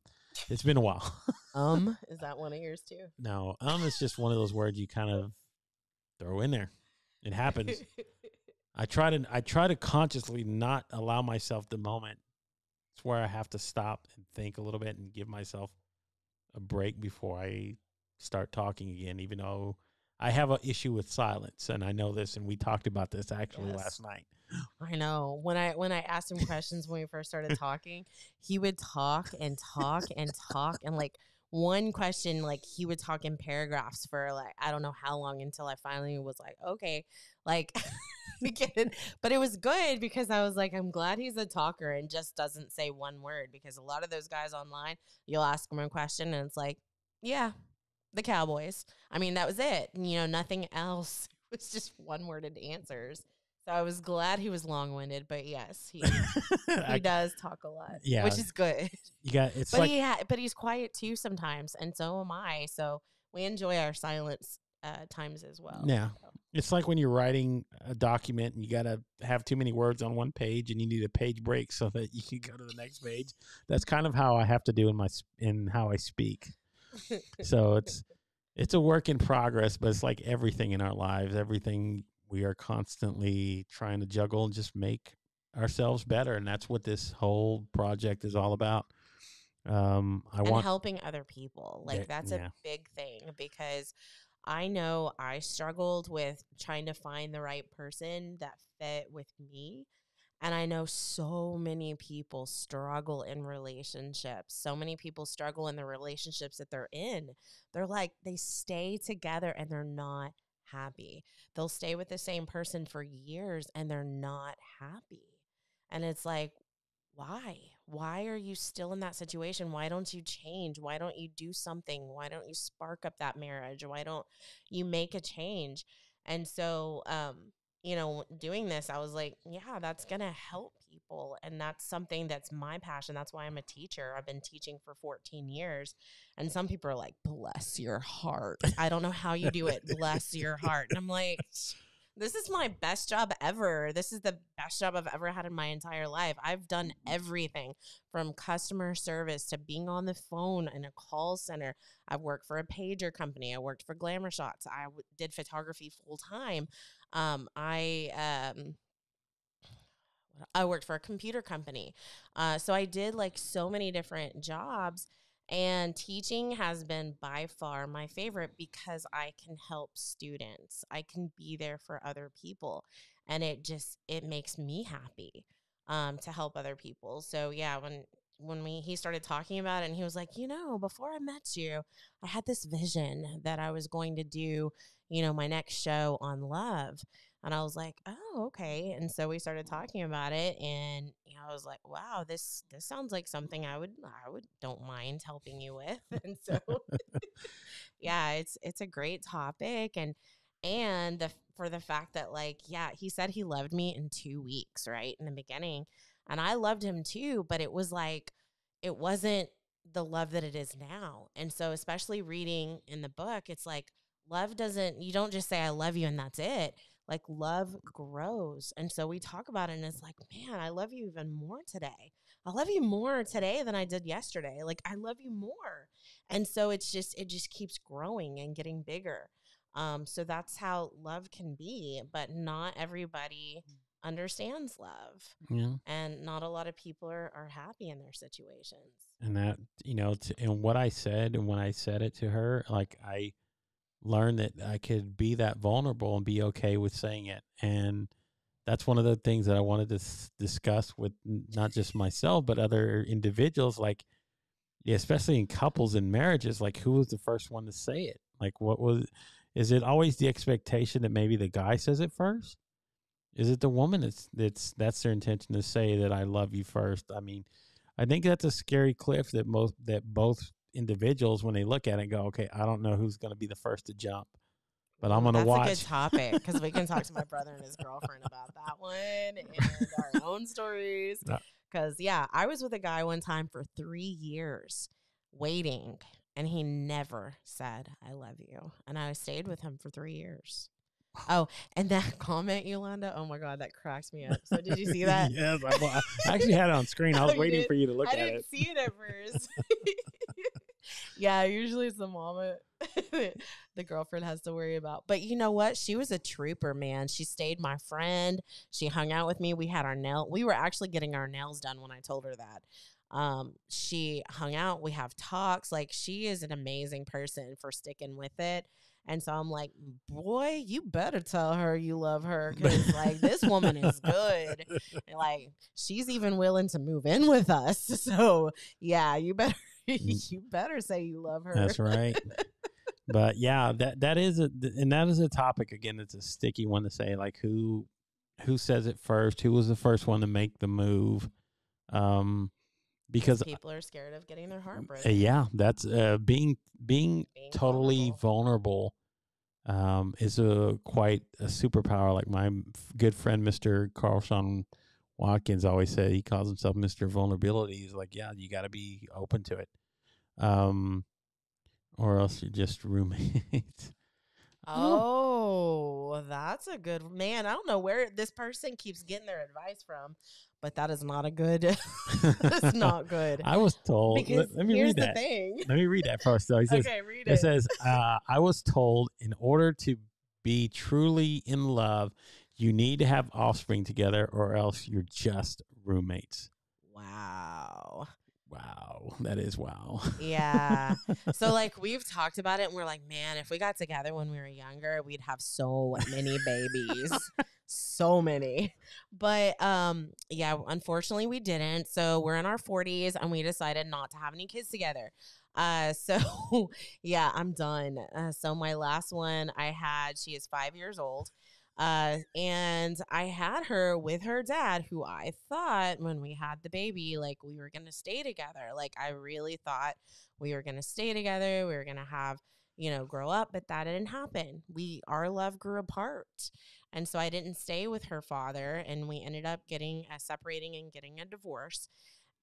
it's been a while. Um, is that one of yours too? No, um, it's just one of those words you kind of throw in there. It happens. I try to I try to consciously not allow myself the moment. It's where I have to stop and think a little bit and give myself a break before I start talking again, even though I have an issue with silence, and I know this, and we talked about this actually yes. last night. I know. When I when I asked him questions when we first started talking, he would talk and talk and talk and like one question, like he would talk in paragraphs for like, I don't know how long, until I finally was like, okay, like, but it was good, because I was like, I'm glad he's a talker and just doesn't say one word, because a lot of those guys online, you'll ask them a question and it's like, yeah, the Cowboys. I mean, that was it. You know, nothing else. It was just one-worded answers. So I was glad he was long-winded, but yes, he he I, does talk a lot, yeah, which is good. You got it's but like, he ha but he's quiet too sometimes, and so am I. So we enjoy our silence uh, times as well. Yeah, so. It's like when you're writing a document and you gotta have too many words on one page, and you need a page break so that you can go to the next page. That's kind of how I have to do in my in how I speak. So it's it's a work in progress, but it's like everything in our lives, everything. We are constantly trying to juggle and just make ourselves better. And that's what this whole project is all about. Um, I and want helping other people. Like that's yeah. a big thing, because I know I struggled with trying to find the right person that fit with me. And I know so many people struggle in relationships. So many people struggle in the relationships that they're in. They're like, they stay together and they're not happy. They'll stay with the same person for years and they're not happy. And it's like, why? Why are you still in that situation? Why don't you change? Why don't you do something? Why don't you spark up that marriage? Why don't you make a change? And so, um, you know, doing this, I was like, yeah, that's going to help people. And that's something that's my passion. That's why I'm a teacher. I've been teaching for fourteen years. And some people are like, bless your heart. I don't know how you do it. Bless your heart. And I'm like, this is my best job ever. This is the best job I've ever had in my entire life. I've done everything from customer service to being on the phone in a call center. I've worked for a pager company. I worked for Glamour Shots. I w did photography full time. Um, I, um, I worked for a computer company. Uh, so I did like so many different jobs, and teaching has been by far my favorite, because I can help students. I can be there for other people. And it just, it makes me happy um, to help other people. So yeah, when when we he started talking about it, and he was like, you know, before I met you, I had this vision that I was going to do, you know, my next show on love. And I was like, oh, okay. And so we started talking about it, and you know, I was like, wow, this this sounds like something I would I would don't mind helping you with. And so yeah, it's it's a great topic, and and the for the fact that, like, yeah, he said he loved me in two weeks, right, in the beginning. And I loved him too, but it was like, it wasn't the love that it is now. And so especially reading in the book, it's like, love doesn't, you don't just say, I love you, and that's it. Like, love grows. And so we talk about it, and it's like, man, I love you even more today. I love you more today than I did yesterday. Like, I love you more. And so it's just, it just keeps growing and getting bigger. Um, so that's how love can be, but not everybody understands love. Yeah. And not a lot of people are, are happy in their situations. And that, you know, t- and what I said, and when I said it to her, like, I learned that I could be that vulnerable and be okay with saying it. And that's one of the things that I wanted to s- discuss with n- not just myself, but other individuals, like, especially in couples and marriages, like, who was the first one to say it? Like, what was, is it always the expectation that maybe the guy says it first? Is it the woman that's, that's, that's their intention to say that I love you first? I mean, I think that's a scary cliff that most, that both individuals, when they look at it, go, okay, I don't know who's going to be the first to jump, but I'm going to watch. That's a good topic, because we can talk to my brother and his girlfriend about that one and our own stories. Because, yeah, I was with a guy one time for three years waiting, and he never said, I love you. And I stayed with him for three years. Oh, and that comment, Yolanda, oh my God, that cracks me up. So did you see that? Yes, I, well, I actually had it on screen. I was oh, waiting for you to look I at it. I didn't see it at first. Yeah, usually it's the mama the girlfriend has to worry about. But you know what? She was a trooper, man. She stayed my friend. She hung out with me. We had our nail. We were actually getting our nails done when I told her that. Um, she hung out. We have talks. Like, she is an amazing person for sticking with it. And so I'm like, boy, you better tell her you love her, because, like, this woman is good. And, like, she's even willing to move in with us. So, yeah, you better you better say you love her. That's right. But, yeah, that that is a, and that is a topic, again, it's a sticky one to say, like, who who says it first? Who was the first one to make the move? Um, because people are scared of getting their heart broken. Yeah, that's uh, being, being being totally vulnerable, vulnerable um, is a quite a superpower. Like my good friend, Mister Carlson Watkins, always said, he calls himself Mister Vulnerability. He's like, yeah, you got to be open to it, um, or else you're just roommates. Oh, that's a good man. I don't know where this person keeps getting their advice from, but that is not a good. That's not good. I was told. Let, let me here's read that. The thing. Let me read that first. So he says, okay, read it. It says, uh, "I was told in order to be truly in love, you need to have offspring together, or else you're just roommates." Wow. Wow. That is wow. Yeah. So, like, we've talked about it, and we're like, man, if we got together when we were younger, we'd have so many babies. So many. But, um, yeah, unfortunately, we didn't. So we're in our forties, and we decided not to have any kids together. Uh, so, yeah, I'm done. Uh, so my last one I had, she is five years old. Uh, and I had her with her dad, who I thought when we had the baby, like we were going to stay together. Like I really thought we were going to stay together. We were going to have, you know, grow up, but that didn't happen. We, our love grew apart. And so I didn't stay with her father, and we ended up getting uh, separating and getting a divorce.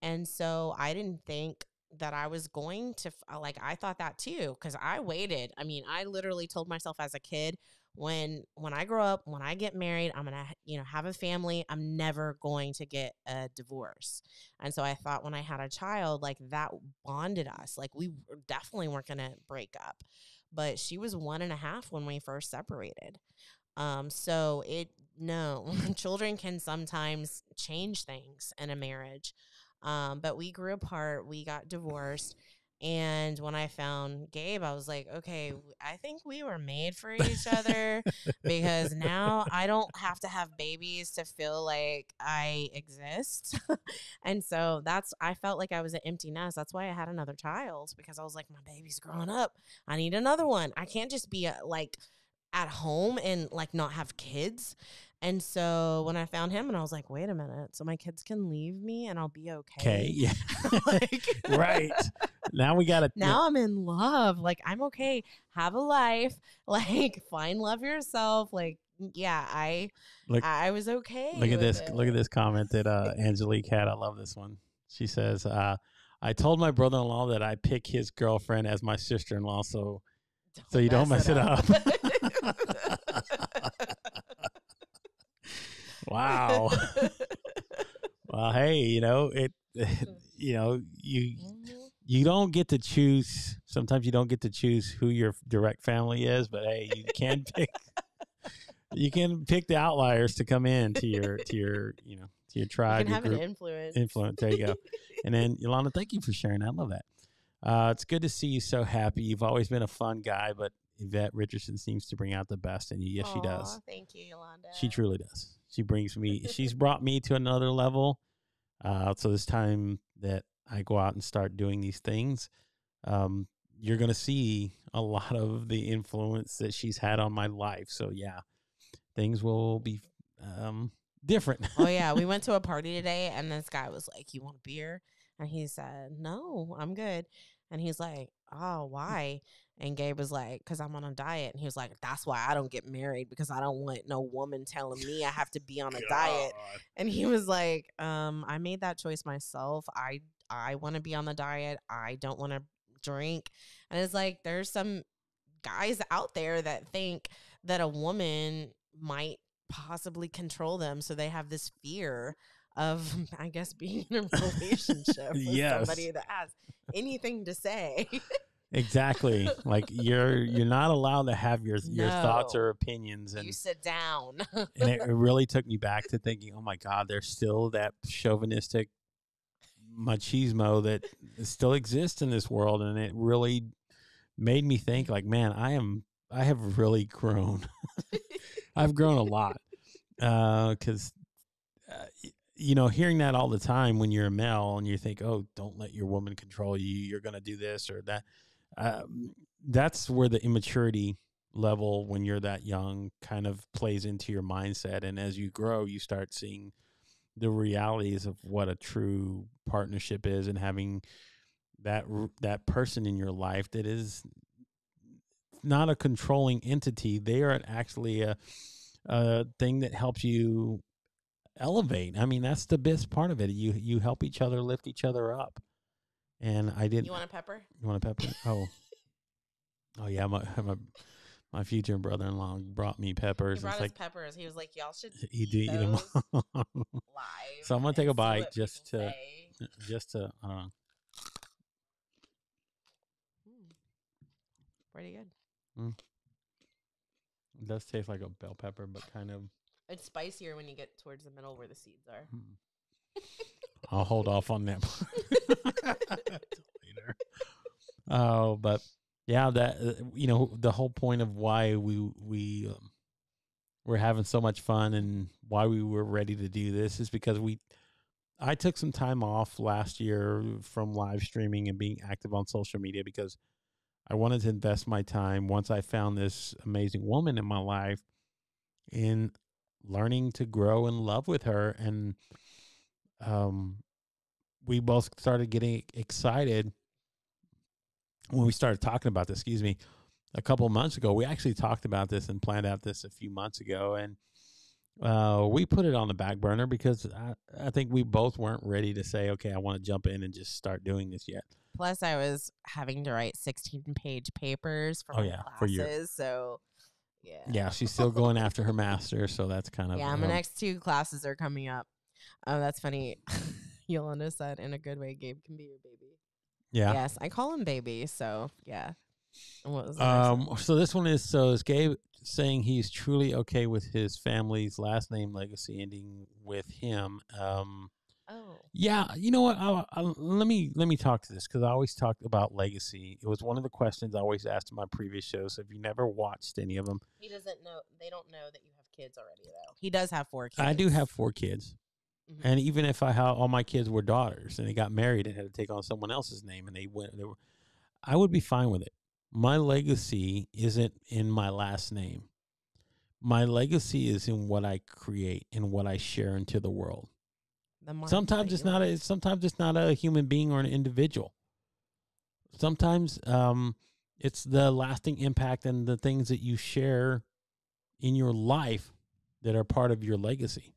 And so I didn't think that I was going to, like, I thought that too, because I waited. I mean, I literally told myself as a kid, When when I grow up, when I get married, I'm gonna, you know, have a family. I'm never going to get a divorce. And so I thought when I had a child, like that bonded us. Like we definitely weren't gonna break up. But she was one and a half when we first separated. Um, so it no, children can sometimes change things in a marriage. Um, but we grew apart. We got divorced. And when I found Gabe, I was like, okay, I think we were made for each other because now I don't have to have babies to feel like I exist. And so that's, I felt like I was an empty nest. That's why I had another child, because I was like, my baby's growing up. I need another one. I can't just be a, like at home and like not have kids. And so when I found him, and I was like, wait a minute, so my kids can leave me and I'll be okay. Okay, yeah. Like, right. Now we got to. Now yeah. I'm in love. Like, I'm okay. Have a life. Like, find love yourself. Like, yeah, I look, I was okay. Look at this. It. Look at this comment that uh, Angelique had. I love this one. She says, uh, I told my brother-in-law that I pick his girlfriend as my sister-in-law, so, don't so you mess don't mess it up. It up. Wow. Well, hey, you know, it, you know, you, you don't get to choose. Sometimes you don't get to choose who your direct family is, but hey, you can pick, you can pick the outliers to come in to your, to your, you know, to your tribe. You can have group, an influence. Influence. There you go. And then Yolanda, thank you for sharing. I love that. Uh, it's good to see you so happy. You've always been a fun guy, but Yvette Richardson seems to bring out the best in you. Yes, aww, she does. Thank you, Yolanda. She truly does. She brings me, she's brought me to another level. Uh, so this time that I go out and start doing these things, um, you're going to see a lot of the influence that she's had on my life. So yeah, things will be um, different. Oh yeah. We went to a party today and this guy was like, you want a beer? And he said, no, I'm good. And he's like, oh, why? And Gabe was like, because I'm on a diet. And he was like, that's why I don't get married, because I don't want no woman telling me I have to be on a God. diet. And he was like, um, I made that choice myself. I I want to be on the diet. I don't want to drink. And it's like, there's some guys out there that think that a woman might possibly control them. So they have this fear of, I guess, being in a relationship with yes. somebody that has anything to say. Exactly. Like you're you're not allowed to have your no. your thoughts or opinions, and you sit down. And it really took me back to thinking, oh my God, there's still that chauvinistic machismo that still exists in this world, and it really made me think like, man, I am I have really grown. I've grown a lot. Uh cuz uh, you know, hearing that all the time when you're a male and you think, oh, don't let your woman control you, you're going to do this or that. Um, that's where the immaturity level when you're that young kind of plays into your mindset. And as you grow, you start seeing the realities of what a true partnership is, and having that, that person in your life that is not a controlling entity. They are actually a, a thing that helps you elevate. I mean, that's the best part of it. You, you help each other, lift each other up. And I didn't. You want a pepper? You want a pepper? Oh, oh yeah. My, my, my future brother-in-law brought me peppers. He brought us like, peppers. He was like, y'all should eat, eat those them live. So I'm going to take a bite just to, say. just to, I don't know. Pretty good. Mm. It does taste like a bell pepper, but kind of. It's spicier when you get towards the middle where the seeds are. I'll hold off on that part. Later. Oh, but yeah, that, you know, the whole point of why we, we um, were having so much fun and why we were ready to do this is because we, I took some time off last year from live streaming and being active on social media because I wanted to invest my time once I found this amazing woman in my life in learning to grow in love with her. And um, we both started getting excited when we started talking about this, excuse me, a couple of months ago. We actually talked about this and planned out this a few months ago. And uh, we put it on the back burner because I, I think we both weren't ready to say, okay, I want to jump in and just start doing this yet. Plus I was having to write sixteen page papers for oh, yeah, classes. For your- so Yeah. yeah, she's still going after her master, so that's kind of... Yeah, my um, next two classes are coming up. Oh, that's funny. Yolanda said, in a good way, Gabe can be your baby. Yeah. Yes, I call him baby, so yeah. And what was um, so this one is, so is Gabe saying he's truly okay with his family's last name legacy ending with him. Um, Oh. Yeah, you know what? I'll, I'll, let me let me talk to this because I always talked about legacy. It was one of the questions I always asked in my previous shows. So if you never watched any of them, he doesn't know. They don't know that you have kids already, though. He does have four kids. I do have four kids, mm-hmm. and even if I had all my kids were daughters and they got married and had to take on someone else's name and they went, they were, I would be fine with it. My legacy isn't in my last name. My legacy is in what I create and what I share into the world. Sometimes it's not a, sometimes it's not a human being or an individual. Sometimes um, it's the lasting impact and the things that you share in your life that are part of your legacy.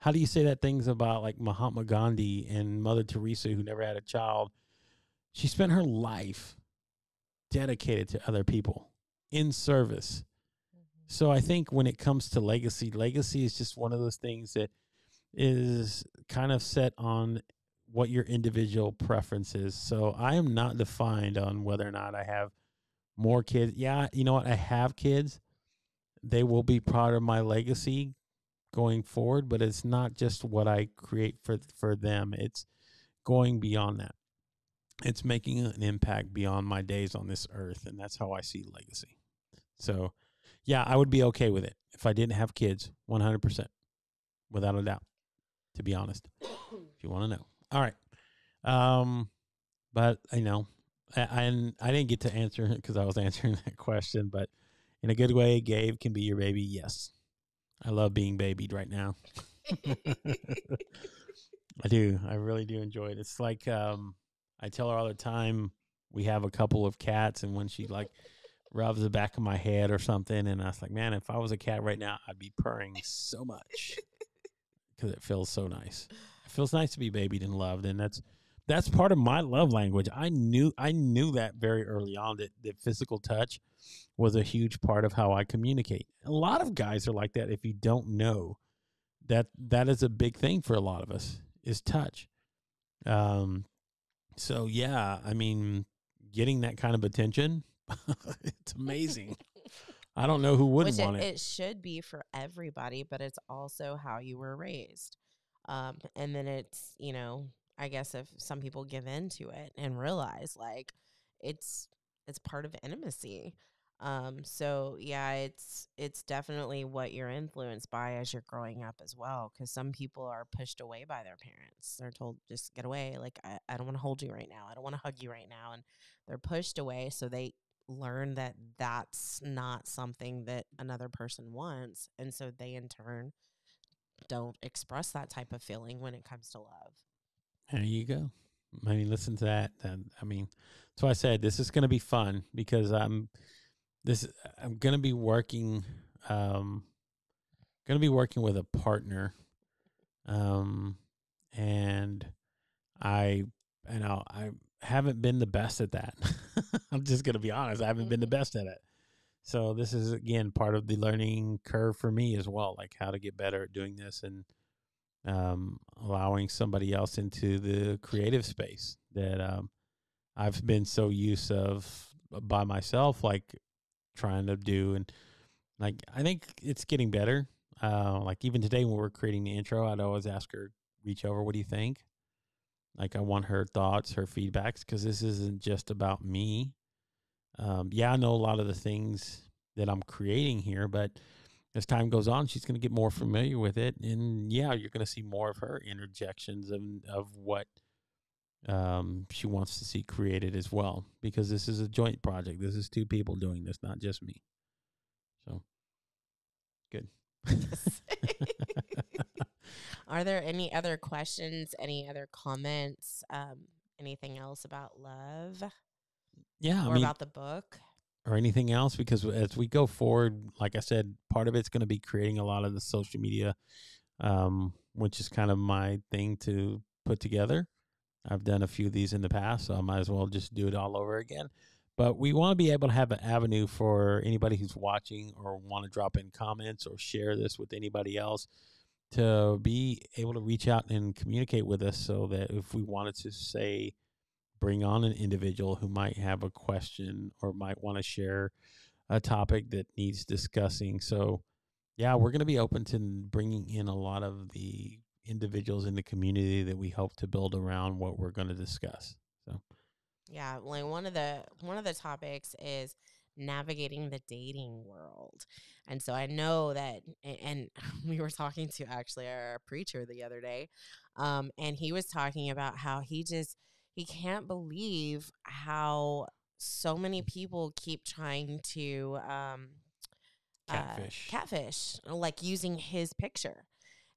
How do you say that things about like Mahatma Gandhi and Mother Teresa, who never had a child? She spent her life dedicated to other people in service. Mm-hmm. So I think when it comes to legacy, legacy is just one of those things that is kind of set on what your individual preference is. So I am not defined on whether or not I have more kids. Yeah, you know what? I have kids. They will be part of my legacy going forward, but it's not just what I create for, for them. It's going beyond that. It's making an impact beyond my days on this earth. And that's how I see legacy. So yeah, I would be okay with it if I didn't have kids, one hundred percent, without a doubt. To be honest, if you want to know. All right. Um, but, you know, I, I, I didn't get to answer it because I was answering that question. But in a good way, Gabe can be your baby. Yes. I love being babied right now. I do. I really do enjoy it. It's like um, I tell her all the time, we have a couple of cats. And when she, like, rubs the back of my head or something, and I was like, man, if I was a cat right now, I'd be purring so much. Because it feels so nice. It feels nice to be babied and loved, and that's that's part of my love language. I knew I knew that very early on that, that physical touch was a huge part of how I communicate. A lot of guys are like that. If you don't know that, that is a big thing for a lot of us is touch. Um, so yeah, I mean, getting that kind of attention, it's amazing. I don't know who wouldn't Which want it, it. It should be for everybody, but it's also how you were raised. Um, and then it's, you know, I guess if some people give in to it and realize like it's, it's part of intimacy. Um, so yeah, it's, it's definitely what you're influenced by as you're growing up as well. 'Cause some people are pushed away by their parents. They're told, just get away. Like, I, I don't want to hold you right now. I don't want to hug you right now. And they're pushed away. So they learn that that's not something that another person wants, and so they in turn don't express that type of feeling when it comes to love. There you go. I mean, listen to that. And I mean, that's why I said this is going to be fun, because I'm this I'm going to be working um going to be working with a partner, um and I and I'll, I haven't been the best at that. I'm just going to be honest. I haven't been the best at it. So this is, again, part of the learning curve for me as well, like how to get better at doing this and um, allowing somebody else into the creative space that um, I've been so used of by myself, like trying to do. And like, I think it's getting better. Uh, like even today when we were creating the intro, I'd always ask her, reach over, what do you think? Like I want her thoughts, her feedbacks, because this isn't just about me. Um, yeah, I know a lot of the things that I'm creating here, but as time goes on, she's going to get more familiar with it. And yeah, you're going to see more of her interjections of, of what um, she wants to see created as well, because this is a joint project. This is two people doing this, not just me. So good. Are there any other questions, any other comments, um, anything else about love? Yeah. Or I mean, about the book? Or anything else? Because as we go forward, like I said, part of it's going to be creating a lot of the social media, um, which is kind of my thing to put together. I've done a few of these in the past, so I might as well just do it all over again. But we want to be able to have an avenue for anybody who's watching or want to drop in comments or share this with anybody else, to be able to reach out and communicate with us, so that if we wanted to, say, bring on an individual who might have a question or might want to share a topic that needs discussing. So yeah, we're going to be open to bringing in a lot of the individuals in the community that we hope to build around what we're going to discuss. So, yeah, like one of the one of the topics is navigating the dating world. And so I know that, and we were talking to actually our preacher the other day, um, and he was talking about how he just, he can't believe how so many people keep trying to um, catfish. Uh, catfish, like using his picture.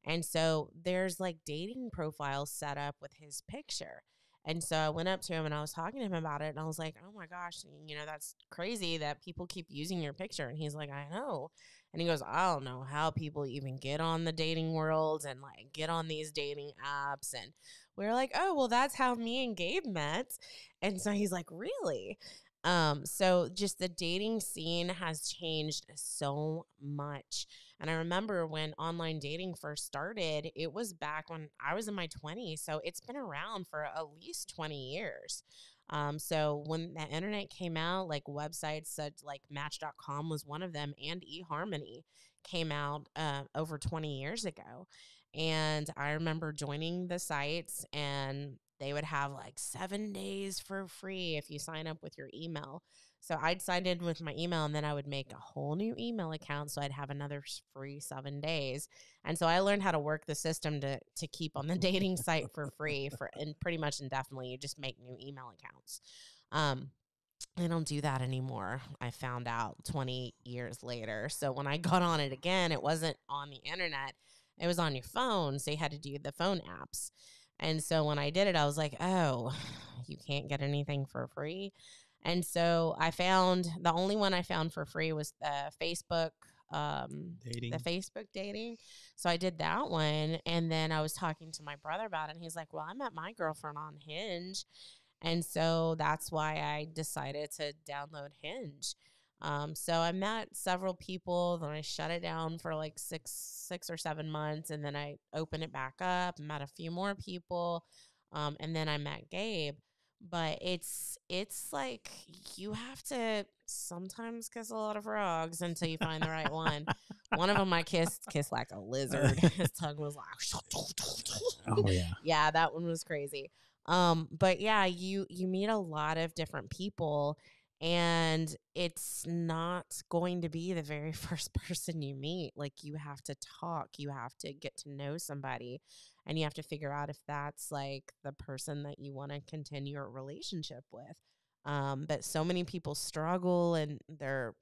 And so there's like dating profiles set up with his picture. And so I went up to him and I was talking to him about it. And I was like, oh, my gosh, you know, that's crazy that people keep using your picture. And he's like, I know. And he goes, I don't know how people even get on the dating worlds and like get on these dating apps. And we were like, oh, well, that's how me and Gabe met. And so he's like, really? Um, so just the dating scene has changed so much. And I remember when online dating first started, it was back when I was in my twenties. So it's been around for at least twenty years. Um, so when the internet came out, like websites such like Match dot com was one of them, and eHarmony came out uh, over twenty years ago. And I remember joining the sites, and they would have like seven days for free if you sign up with your email. So I'd sign in with my email, and then I would make a whole new email account so I'd have another free seven days. And so I learned how to work the system to to keep on the dating site for free for and pretty much indefinitely. You just make new email accounts. Um, I don't do that anymore. I found out twenty years later. So when I got on it again, it wasn't on the internet. It was on your phone. So you had to do the phone apps. And so when I did it, I was like, oh, you can't get anything for free. And so I found the only one I found for free was the Facebook um, dating, the Facebook dating. So I did that one. And then I was talking to my brother about it. And he's like, well, I met my girlfriend on Hinge. And so that's why I decided to download Hinge. Um, so I met several people. Then I shut it down for like six, six or seven months. And then I opened it back up, met a few more people. Um, and then I met Gabe. But it's it's like you have to sometimes kiss a lot of frogs until you find the right one. One of them I kissed, kissed like a lizard. His tongue was like, oh, yeah. Yeah, that one was crazy. Um, but, yeah, you, you meet a lot of different people, and it's not going to be the very first person you meet. Like, you have to talk. You have to get to know somebody. And you have to figure out if that's, like, the person that you want to continue a relationship with. Um, but so many people struggle, and they're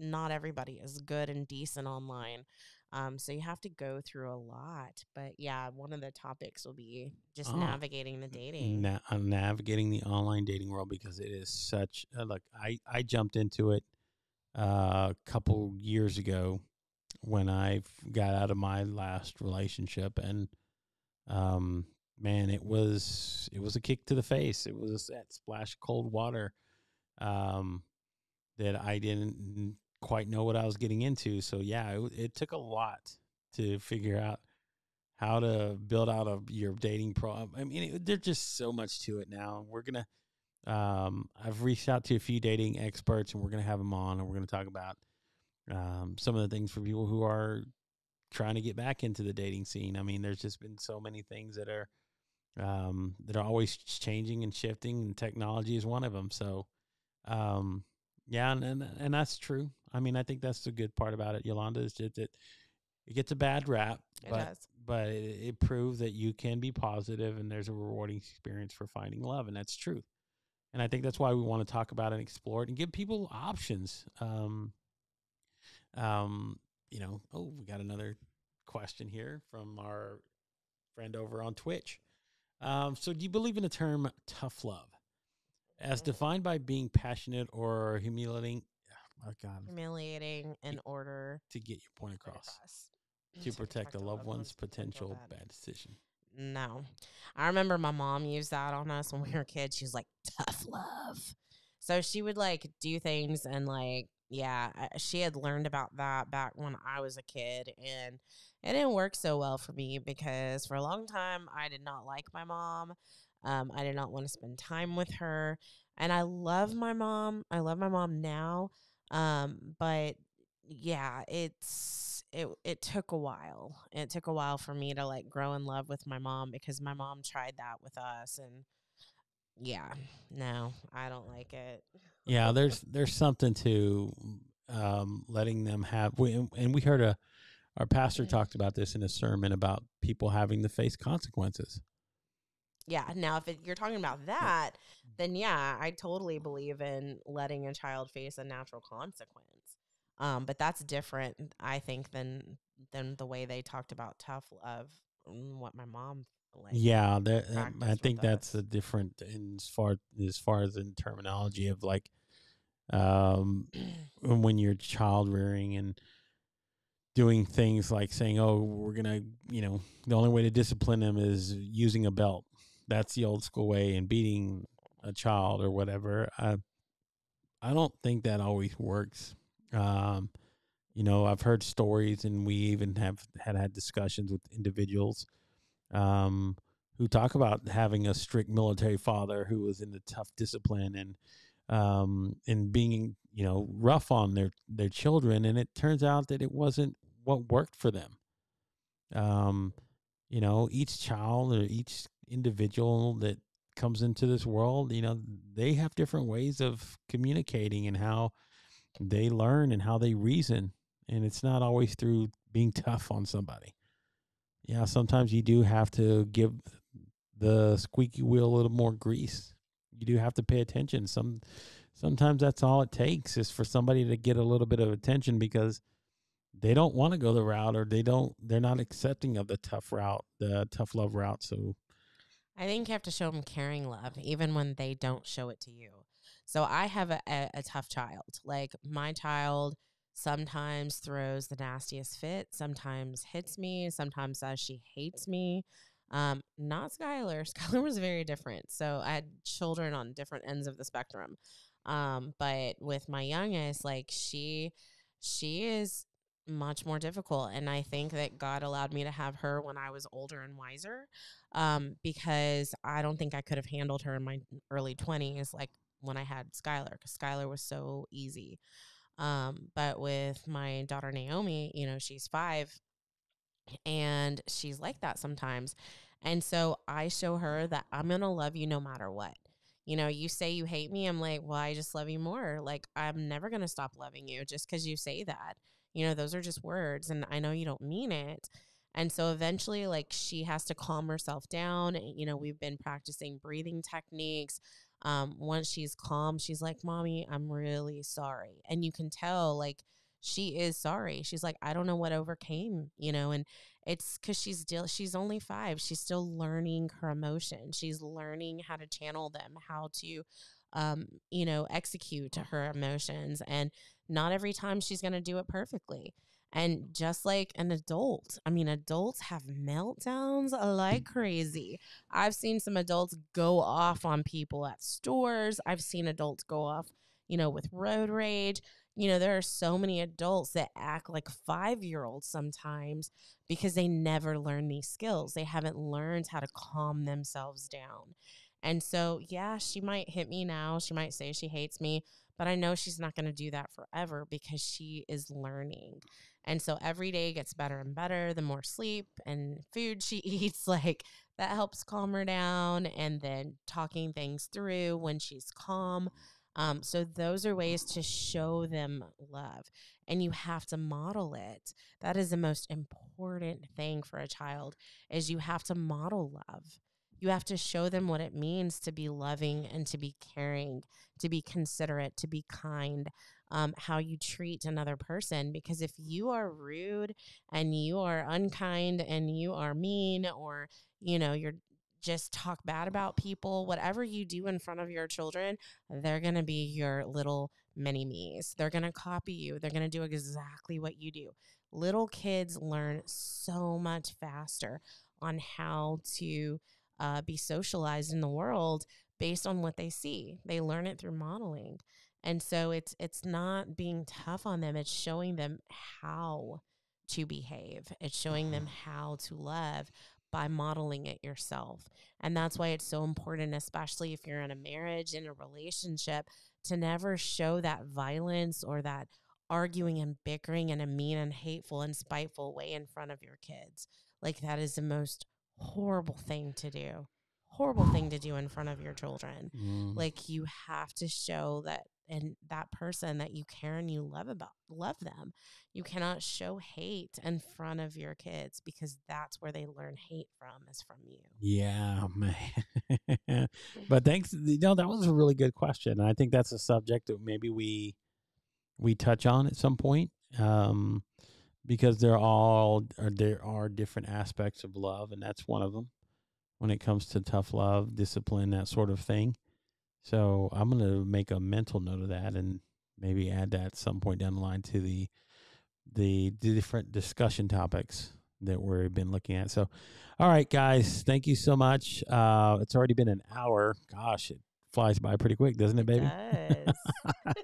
not everybody is good and decent online. Um, so you have to go through a lot. But, yeah, one of the topics will be just oh, navigating the dating. Na- navigating the online dating world, because it is such – look, I, I jumped into it uh, a couple years ago when I got out of my last relationship, and – Um, man, it was, it was a kick to the face. It was that splash of cold water, um, that I didn't quite know what I was getting into. So yeah, it, it took a lot to figure out how to build out a, your dating pro. I mean, it, there's just so much to it now. We're going to, um, I've reached out to a few dating experts, and we're going to have them on, and we're going to talk about, um, some of the things for people who are trying to get back into the dating scene. I mean, there's just been so many things that are um, that are always changing and shifting, and technology is one of them. So, um, yeah, and, and and that's true. I mean, I think that's the good part about it, Yolanda, is that it, it gets a bad rap, it but does. but it, it proves that you can be positive, and there's a rewarding experience for finding love, and that's true. And I think that's why we want to talk about it and explore it and give people options. Um, um. You know, oh, we got another question here from our friend over on Twitch. Um, so do you believe in the term tough love as defined by being passionate or humiliating? Oh, God. Humiliating in order to get your point across, across. To, to protect a loved one's potential bad. bad decision. No. I remember my mom used that on us when we were kids. She was like, tough love. So she would like do things and like, yeah, she had learned about that back when I was a kid, and it didn't work so well for me because for a long time I did not like my mom. Um, I did not want to spend time with her, and I love my mom. I love my mom now, um, but yeah, it's it it took a while. It took a while for me to like grow in love with my mom, because my mom tried that with us, and yeah, no, I don't like it. Yeah, there's there's something to um, letting them have. We, and we heard a our pastor talked about this in a sermon about people having to face consequences. Yeah. Now, if it, you're talking about that, then yeah, I totally believe in letting a child face a natural consequence. Um, but that's different, I think, than than the way they talked about tough love, what my mom like. Yeah, that, I think that's us. a different in as far as far as in terminology of like um, when you're child rearing and doing things like saying, "Oh, we're gonna," you know, the only way to discipline them is using a belt. That's the old school way, and beating a child or whatever. I, I don't think that always works. Um, you know, I've heard stories, and we even have had, had discussions with individuals, um, who talk about having a strict military father who was in the tough discipline and, um, and being, you know, rough on their, their children. And it turns out that it wasn't what worked for them. Um, you know, each child or each individual that comes into this world, you know, they have different ways of communicating and how they learn and how they reason. And it's not always through being tough on somebody. Yeah. Sometimes you do have to give the squeaky wheel a little more grease. You do have to pay attention. Some, sometimes that's all it takes is for somebody to get a little bit of attention because they don't want to go the route, or they don't, they're not accepting of the tough route, the tough love route. So I think you have to show them caring love, even when they don't show it to you. So I have a, a, a tough child. Like, my child sometimes throws the nastiest fit, sometimes hits me, sometimes says she hates me. Um, not Skylar. Skylar was very different. So I had children on different ends of the spectrum. Um, but with my youngest, like she, she is much more difficult. And I think that God allowed me to have her when I was older and wiser, um, because I don't think I could have handled her in my early twenties like when I had Skylar, because Skylar was so easy. Um, but with my daughter Naomi, you know, she's five and she's like that sometimes. And so I show her that I'm going to love you no matter what. You know, you say you hate me. I'm like, well, I just love you more. Like, I'm never going to stop loving you just because you say that. You know, those are just words, and I know you don't mean it. And so eventually, like, she has to calm herself down. You know, we've been practicing breathing techniques. Um, once she's calm, she's like, Mommy, I'm really sorry. And you can tell, like, she is sorry. She's like, I don't know what overcame, you know, and it's because she's still, she's only five. She's still learning her emotion. She's learning how to channel them, how to, um, you know, execute her emotions. And not every time she's going to do it perfectly. And just like an adult, I mean, adults have meltdowns like crazy. I've seen some adults go off on people at stores. I've seen adults go off, you know, with road rage. You know, there are so many adults that act like five-year-olds sometimes because they never learn these skills. They haven't learned how to calm themselves down. And so, yeah, she might hit me now. She might say she hates me, but I know she's not going to do that forever because she is learning. And so every day gets better and better. The more sleep and food she eats, like, that helps calm her down. And then talking things through when she's calm. Um, so those are ways to show them love. And you have to model it. That is the most important thing for a child, is you have to model love. You have to show them what it means to be loving and to be caring, to be considerate, to be kind. Um, how you treat another person, because if you are rude and you are unkind and you are mean, or, you know, you're just talk bad about people, whatever you do in front of your children, they're going to be your little mini me's. They're going to copy you. They're going to do exactly what you do. Little kids learn so much faster on how to uh, be socialized in the world based on what they see. They learn it through modeling. And so it's it's not being tough on them. It's showing them how to behave. It's showing them how to love by modeling it yourself. And that's why it's so important, especially if you're in a marriage, in a relationship, to never show that violence or that arguing and bickering in a mean and hateful and spiteful way in front of your kids. Like, that is the most horrible thing to do. Horrible thing to do in front of your children. Mm. Like, you have to show that and that person that you care and you love about love them. You cannot show hate in front of your kids, because that's where they learn hate from, is from you. Yeah, man. But thanks. You know, that was a really good question. I think that's a subject that maybe we we touch on at some point, um, because there all or there are different aspects of love, and that's one of them when it comes to tough love, discipline, that sort of thing. So I'm going to make a mental note of that and maybe add that some point down the line to the the different discussion topics that we've been looking at. So, all right, guys, thank you so much. Uh, it's already been an hour. Gosh, it flies by pretty quick, doesn't it, baby? It does.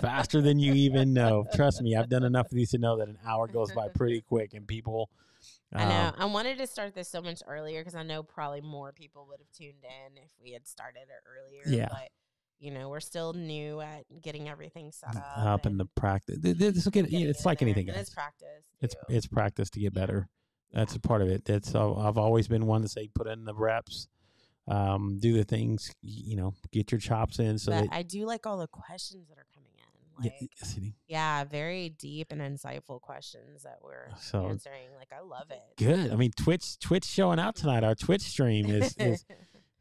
Faster than you even know. Trust me, I've done enough of these to know that an hour goes by pretty quick, and people... I know. I wanted to start this so much earlier because I know probably more people would have tuned in if we had started it earlier. Yeah. But, you know, we're still new at getting everything set up. Up in the practice. This will get, yeah, it's like anything else. It's practice. Too. It's it's practice to get better. That's yeah. a part of it. That's uh, I've always been one to say put in the reps, um, do the things, you know, get your chops in. So but that, I do like all the questions that are coming. Like, yeah, very deep and insightful questions that we're so, answering. Like, I love it. Good. I mean, Twitch Twitch showing out tonight. Our Twitch stream is, is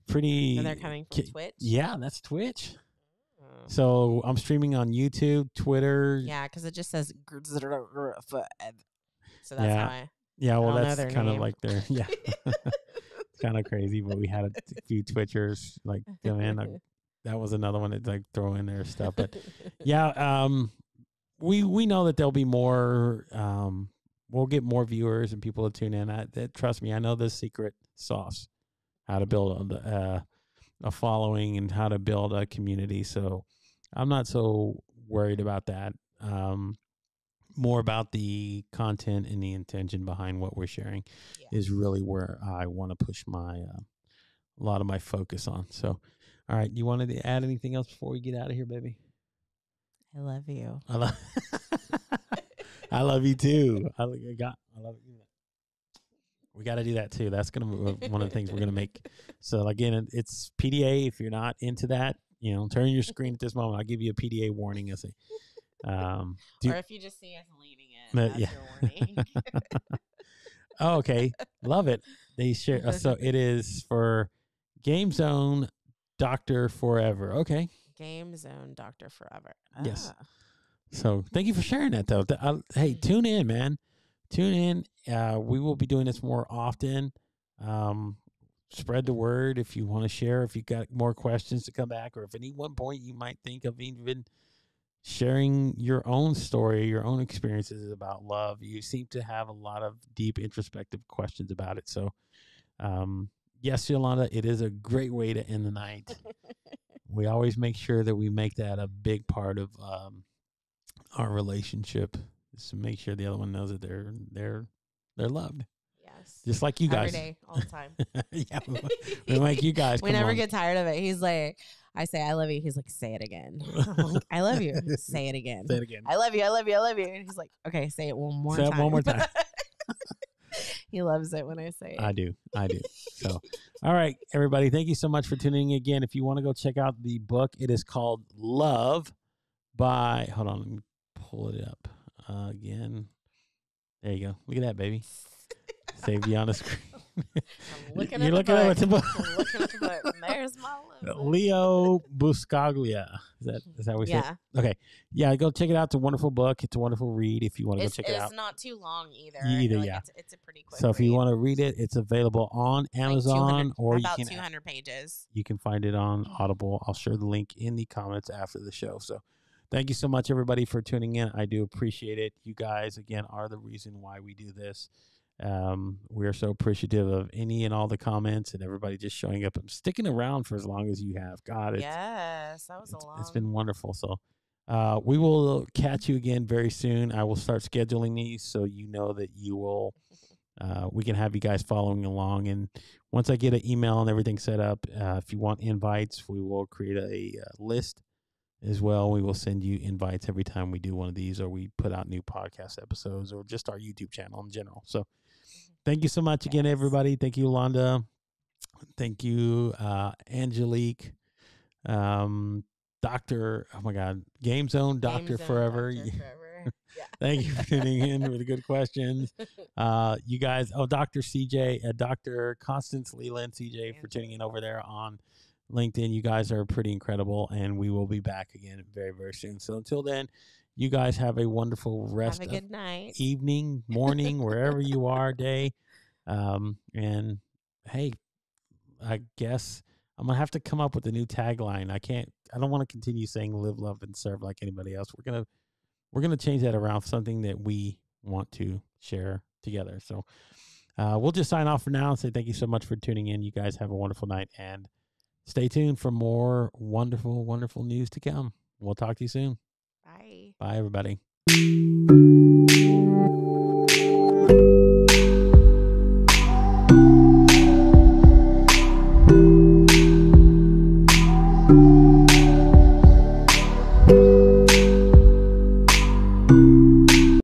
pretty... And they're coming from Twitch? Yeah, that's Twitch. Oh. So I'm streaming on YouTube, Twitter. Yeah, because it just says... So that's yeah. how I... Yeah, well, I that's kind of like their... Yeah. It's kind of crazy, but we had a few Twitchers like, man, I, that was another one that like throw in their stuff. But yeah, um, we, we know that there'll be more, um, we'll get more viewers and people to tune in. I, that, trust me, I know the secret sauce, how to build a, uh, a following and how to build a community. So I'm not so worried about that. Um, more about the content and the intention behind what we're sharing yeah. is really where I want to push my, uh, a lot of my focus on. So, all right, you wanted to add anything else before we get out of here, baby? I love you. I love. I love you too. I, I got. I love you. We got to do that too. That's gonna be one of the things we're gonna make. So again, it's P D A. If you're not into that, you know, turn your screen at this moment. I'll give you a P D A warning. I say. Um, or if you just see us leading it, but, that's yeah. your warning. Oh, okay, love it. They share. So it is for Game Zone. Doctor Forever. Okay. Game Zone Doctor Forever. Ah. Yes. So thank you for sharing that, though. I, hey, tune in, man. Tune in. Uh, we will be doing this more often. Um, spread the word if you want to share, if you got more questions to come back, or if at any one point you might think of even sharing your own story, your own experiences about love. You seem to have a lot of deep introspective questions about it. So, um, yes, Yolanda, it is a great way to end the night. We always make sure that we make that a big part of um, our relationship, is to make sure the other one knows that they're they're they're loved. Yes, just like you guys. Every day, all the time. Yeah, we make you guys. We come never on. Get tired of it. He's like, I say I love you. He's like, say it again. Like, I love you. Say it again. Say it again. I love you. I love you. I love you. And he's like, okay, say it one more. Say time. It one more time. He loves it when I say it. I do. I do. So, all right, everybody. Thank you so much for tuning in again. If you want to go check out the book, it is called Love by, hold on, let me pull it up uh, again. There you go. Look at that, baby. Save you on the screen. I'm looking You're at looking the book. I'm looking at the book. There's my love. Leo Buscaglia. Is that is that what we yeah. said? Yeah. Okay. Yeah, go check it out. It's a wonderful book. It's a wonderful read if you want to it's, go check it out. It's not too long either. Either, like yeah. It's, it's a pretty quick So if read. You want to read it, it's available on Amazon like or you can. About two hundred pages. You can find it on Audible. I'll share the link in the comments after the show. So thank you so much, everybody, for tuning in. I do appreciate it. You guys, again, are the reason why we do this. Um, we are so appreciative of any and all the comments and everybody just showing up and sticking around for as long as you have. God, it's, yes, that was a long. It's been wonderful. So, uh, we will catch you again very soon. I will start scheduling these so you know that you will. Uh, we can have you guys following along, and once I get an email and everything set up, uh, if you want invites, we will create a, a list as well. We will send you invites every time we do one of these, or we put out new podcast episodes, or just our YouTube channel in general. So thank you so much again, everybody. Thank you, Yolanda. Thank you, uh, Angelique. Um, Doctor, oh my God, Game Zone, Doctor Game Zone, Forever. Doctor Forever. Yeah. Thank you for tuning in with good questions. Uh, you guys, oh, Doctor C J, uh, Doctor Constance Leland, C J, for tuning in over there on LinkedIn. You guys are pretty incredible, and we will be back again very, very soon. So until then, you guys have a wonderful rest have a good of night. Evening, morning, wherever you are, day. Um, and hey, I guess I'm going to have to come up with a new tagline. I can't, I don't want to continue saying live, love, and serve like anybody else. We're going to, we're going to change that around, something that we want to share together. So uh, we'll just sign off for now and say thank you so much for tuning in. You guys have a wonderful night, and stay tuned for more wonderful, wonderful news to come. We'll talk to you soon. Bye. Bye, everybody.